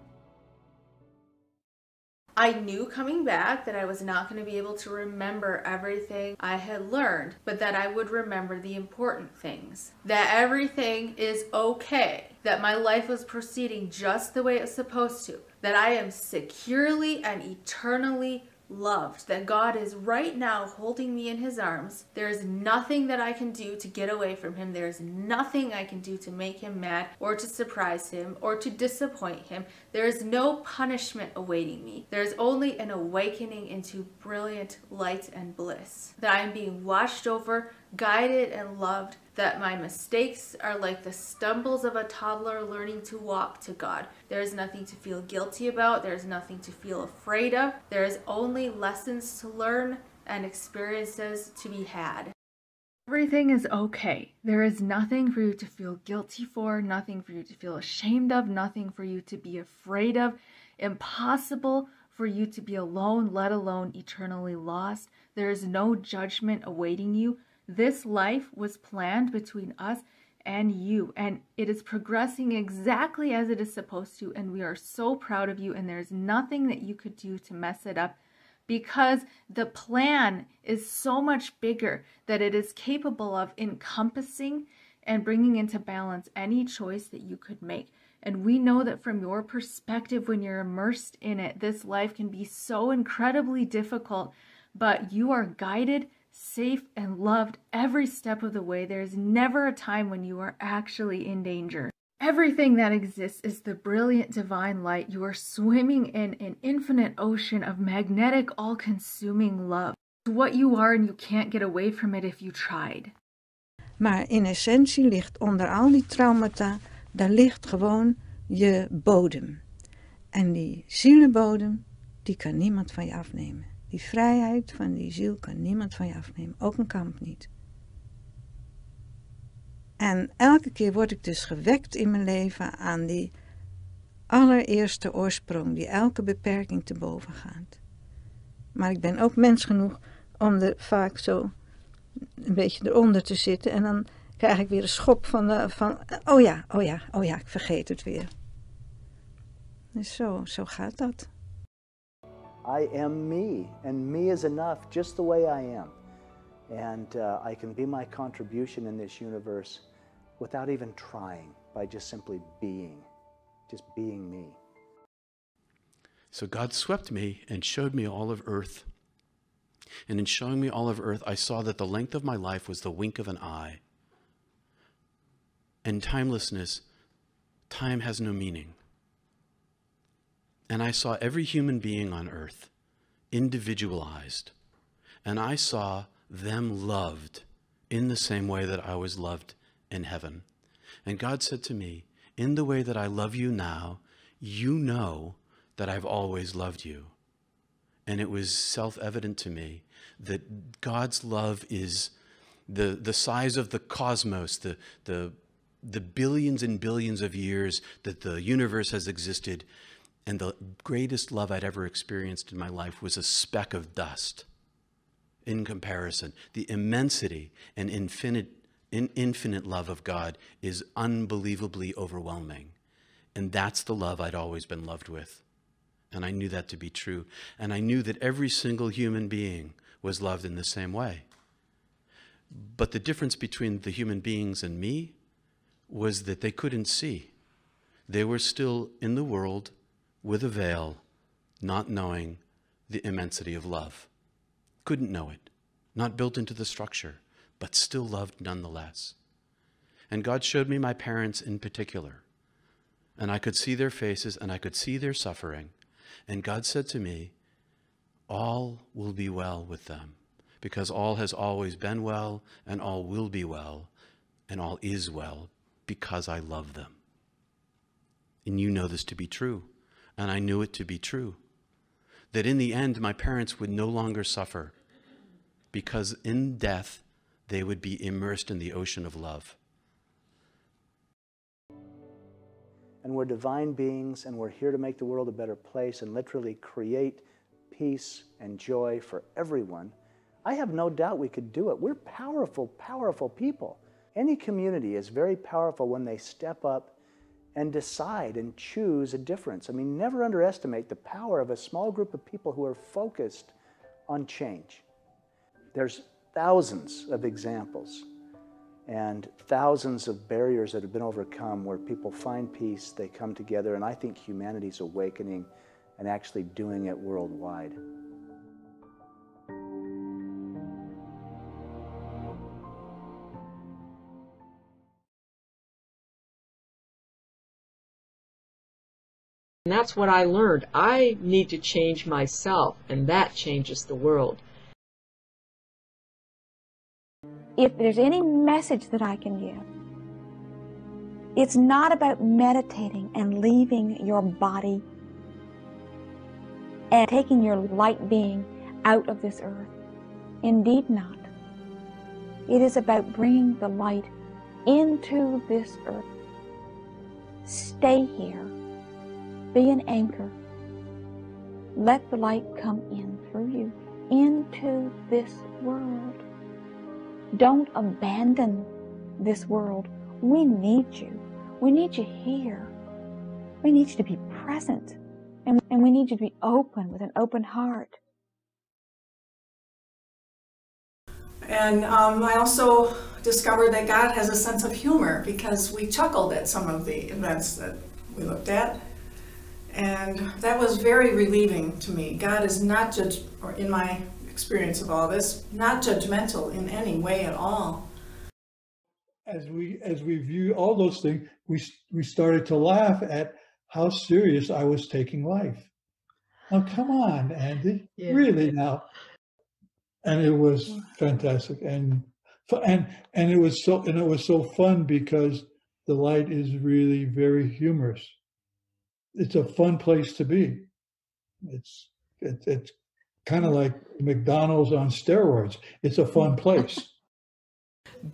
I knew coming back that I was not going to be able to remember everything I had learned, but that I would remember the important things. That everything is okay. That my life was proceeding just the way it was supposed to. That I am securely and eternally loved, that God is right now holding me in his arms. There is nothing that I can do to get away from him. There is nothing I can do to make him mad or to surprise him or to disappoint him. There is no punishment awaiting me. There is only an awakening into brilliant light and bliss. That I am being watched over, guided, and loved. That my mistakes are like the stumbles of a toddler learning to walk to God. There is nothing to feel guilty about. There is nothing to feel afraid of. There is only lessons to learn and experiences to be had. Everything is okay. There is nothing for you to feel guilty for, nothing for you to feel ashamed of, nothing for you to be afraid of, impossible for you to be alone, let alone eternally lost. There is no judgment awaiting you. This life was planned between us and you, and it is progressing exactly as it is supposed to, and we are so proud of you, and there's nothing that you could do to mess it up, because the plan is so much bigger that it is capable of encompassing and bringing into balance any choice that you could make. And we know that from your perspective, when you're immersed in it, this life can be so incredibly difficult, but you are guided, safe, and loved every step of the way. There is never a time when you are actually in danger. Everything that exists is the brilliant divine light. You are swimming in an infinite ocean of magnetic, all-consuming love. It's what you are, and you can't get away from it if you tried. Maar in essentie ligt onder al die traumata, daar ligt gewoon je bodem. En die zielenbodem, die kan niemand van je afnemen. Die vrijheid van die ziel kan niemand van je afnemen, ook een kamp niet. En elke keer word ik dus gewekt in mijn leven aan die allereerste oorsprong, die elke beperking te boven gaat. Maar ik ben ook mens genoeg om er vaak zo een beetje eronder te zitten en dan krijg ik weer een schop van, de, van oh ja, oh ja, oh ja, ik vergeet het weer. Dus zo, zo gaat dat. I am me, and me is enough just the way I am. And uh, I can be my contribution in this universe without even trying, by just simply being, just being me. So God swept me and showed me all of earth. And in showing me all of earth, I saw that the length of my life was the wink of an eye. And timelessness, time has no meaning. And I saw every human being on earth, individualized. And I saw them loved in the same way that I was loved in heaven. And God said to me, in the way that I love you now, you know that I've always loved you. And it was self-evident to me that God's love is the, the size of the cosmos, the, the, the billions and billions of years that the universe has existed. And the greatest love I'd ever experienced in my life was a speck of dust in comparison. The immensity and infinite, in, infinite love of God is unbelievably overwhelming. And that's the love I'd always been loved with. And I knew that to be true. And I knew that every single human being was loved in the same way. But the difference between the human beings and me was that they couldn't see. They were still in the world with a veil, not knowing the immensity of love. Couldn't know it, not built into the structure, but still loved nonetheless. And God showed me my parents in particular, and I could see their faces and I could see their suffering. And God said to me, all will be well with them, because all has always been well, and all will be well, and all is well, because I love them. And you know this to be true. And I knew it to be true, that in the end, my parents would no longer suffer, because in death, they would be immersed in the ocean of love. And we're divine beings, and we're here to make the world a better place and literally create peace and joy for everyone. I have no doubt we could do it. We're powerful, powerful people. Any community is very powerful when they step up and decide and choose a difference. I mean, never underestimate the power of a small group of people who are focused on change. There's thousands of examples and thousands of barriers that have been overcome where people find peace, they come together, and I think humanity's awakening and actually doing it worldwide. And that's what I learned. I need to change myself, and that changes the world. If there's any message that I can give, it's not about meditating and leaving your body and taking your light being out of this earth. Indeed not. It is about bringing the light into this earth. Stay here. Be an anchor. Let the light come in through you into this world. Don't abandon this world. We need you. We need you here. We need you to be present. And, and we need you to be open with an open heart. And um, I also discovered that God has a sense of humor, because we chuckled at some of the events that we looked at. And that was very relieving to me. God is not, judge, or in my experience of all this, not judgmental in any way at all. As we, as we view all those things, we, we started to laugh at how serious I was taking life. Now, come on, Andy, yeah. Really now. And it was fantastic. And, and, and, it was so, and it was so fun, because the light is really very humorous. It's a fun place to be. It's it, it's kind of like McDonald's on steroids. It's a fun place.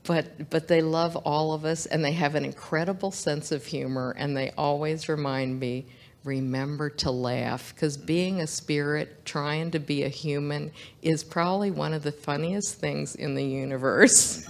but but they love all of us, and they have an incredible sense of humor, and they always remind me, remember to laugh, because being a spirit trying to be a human is probably one of the funniest things in the universe.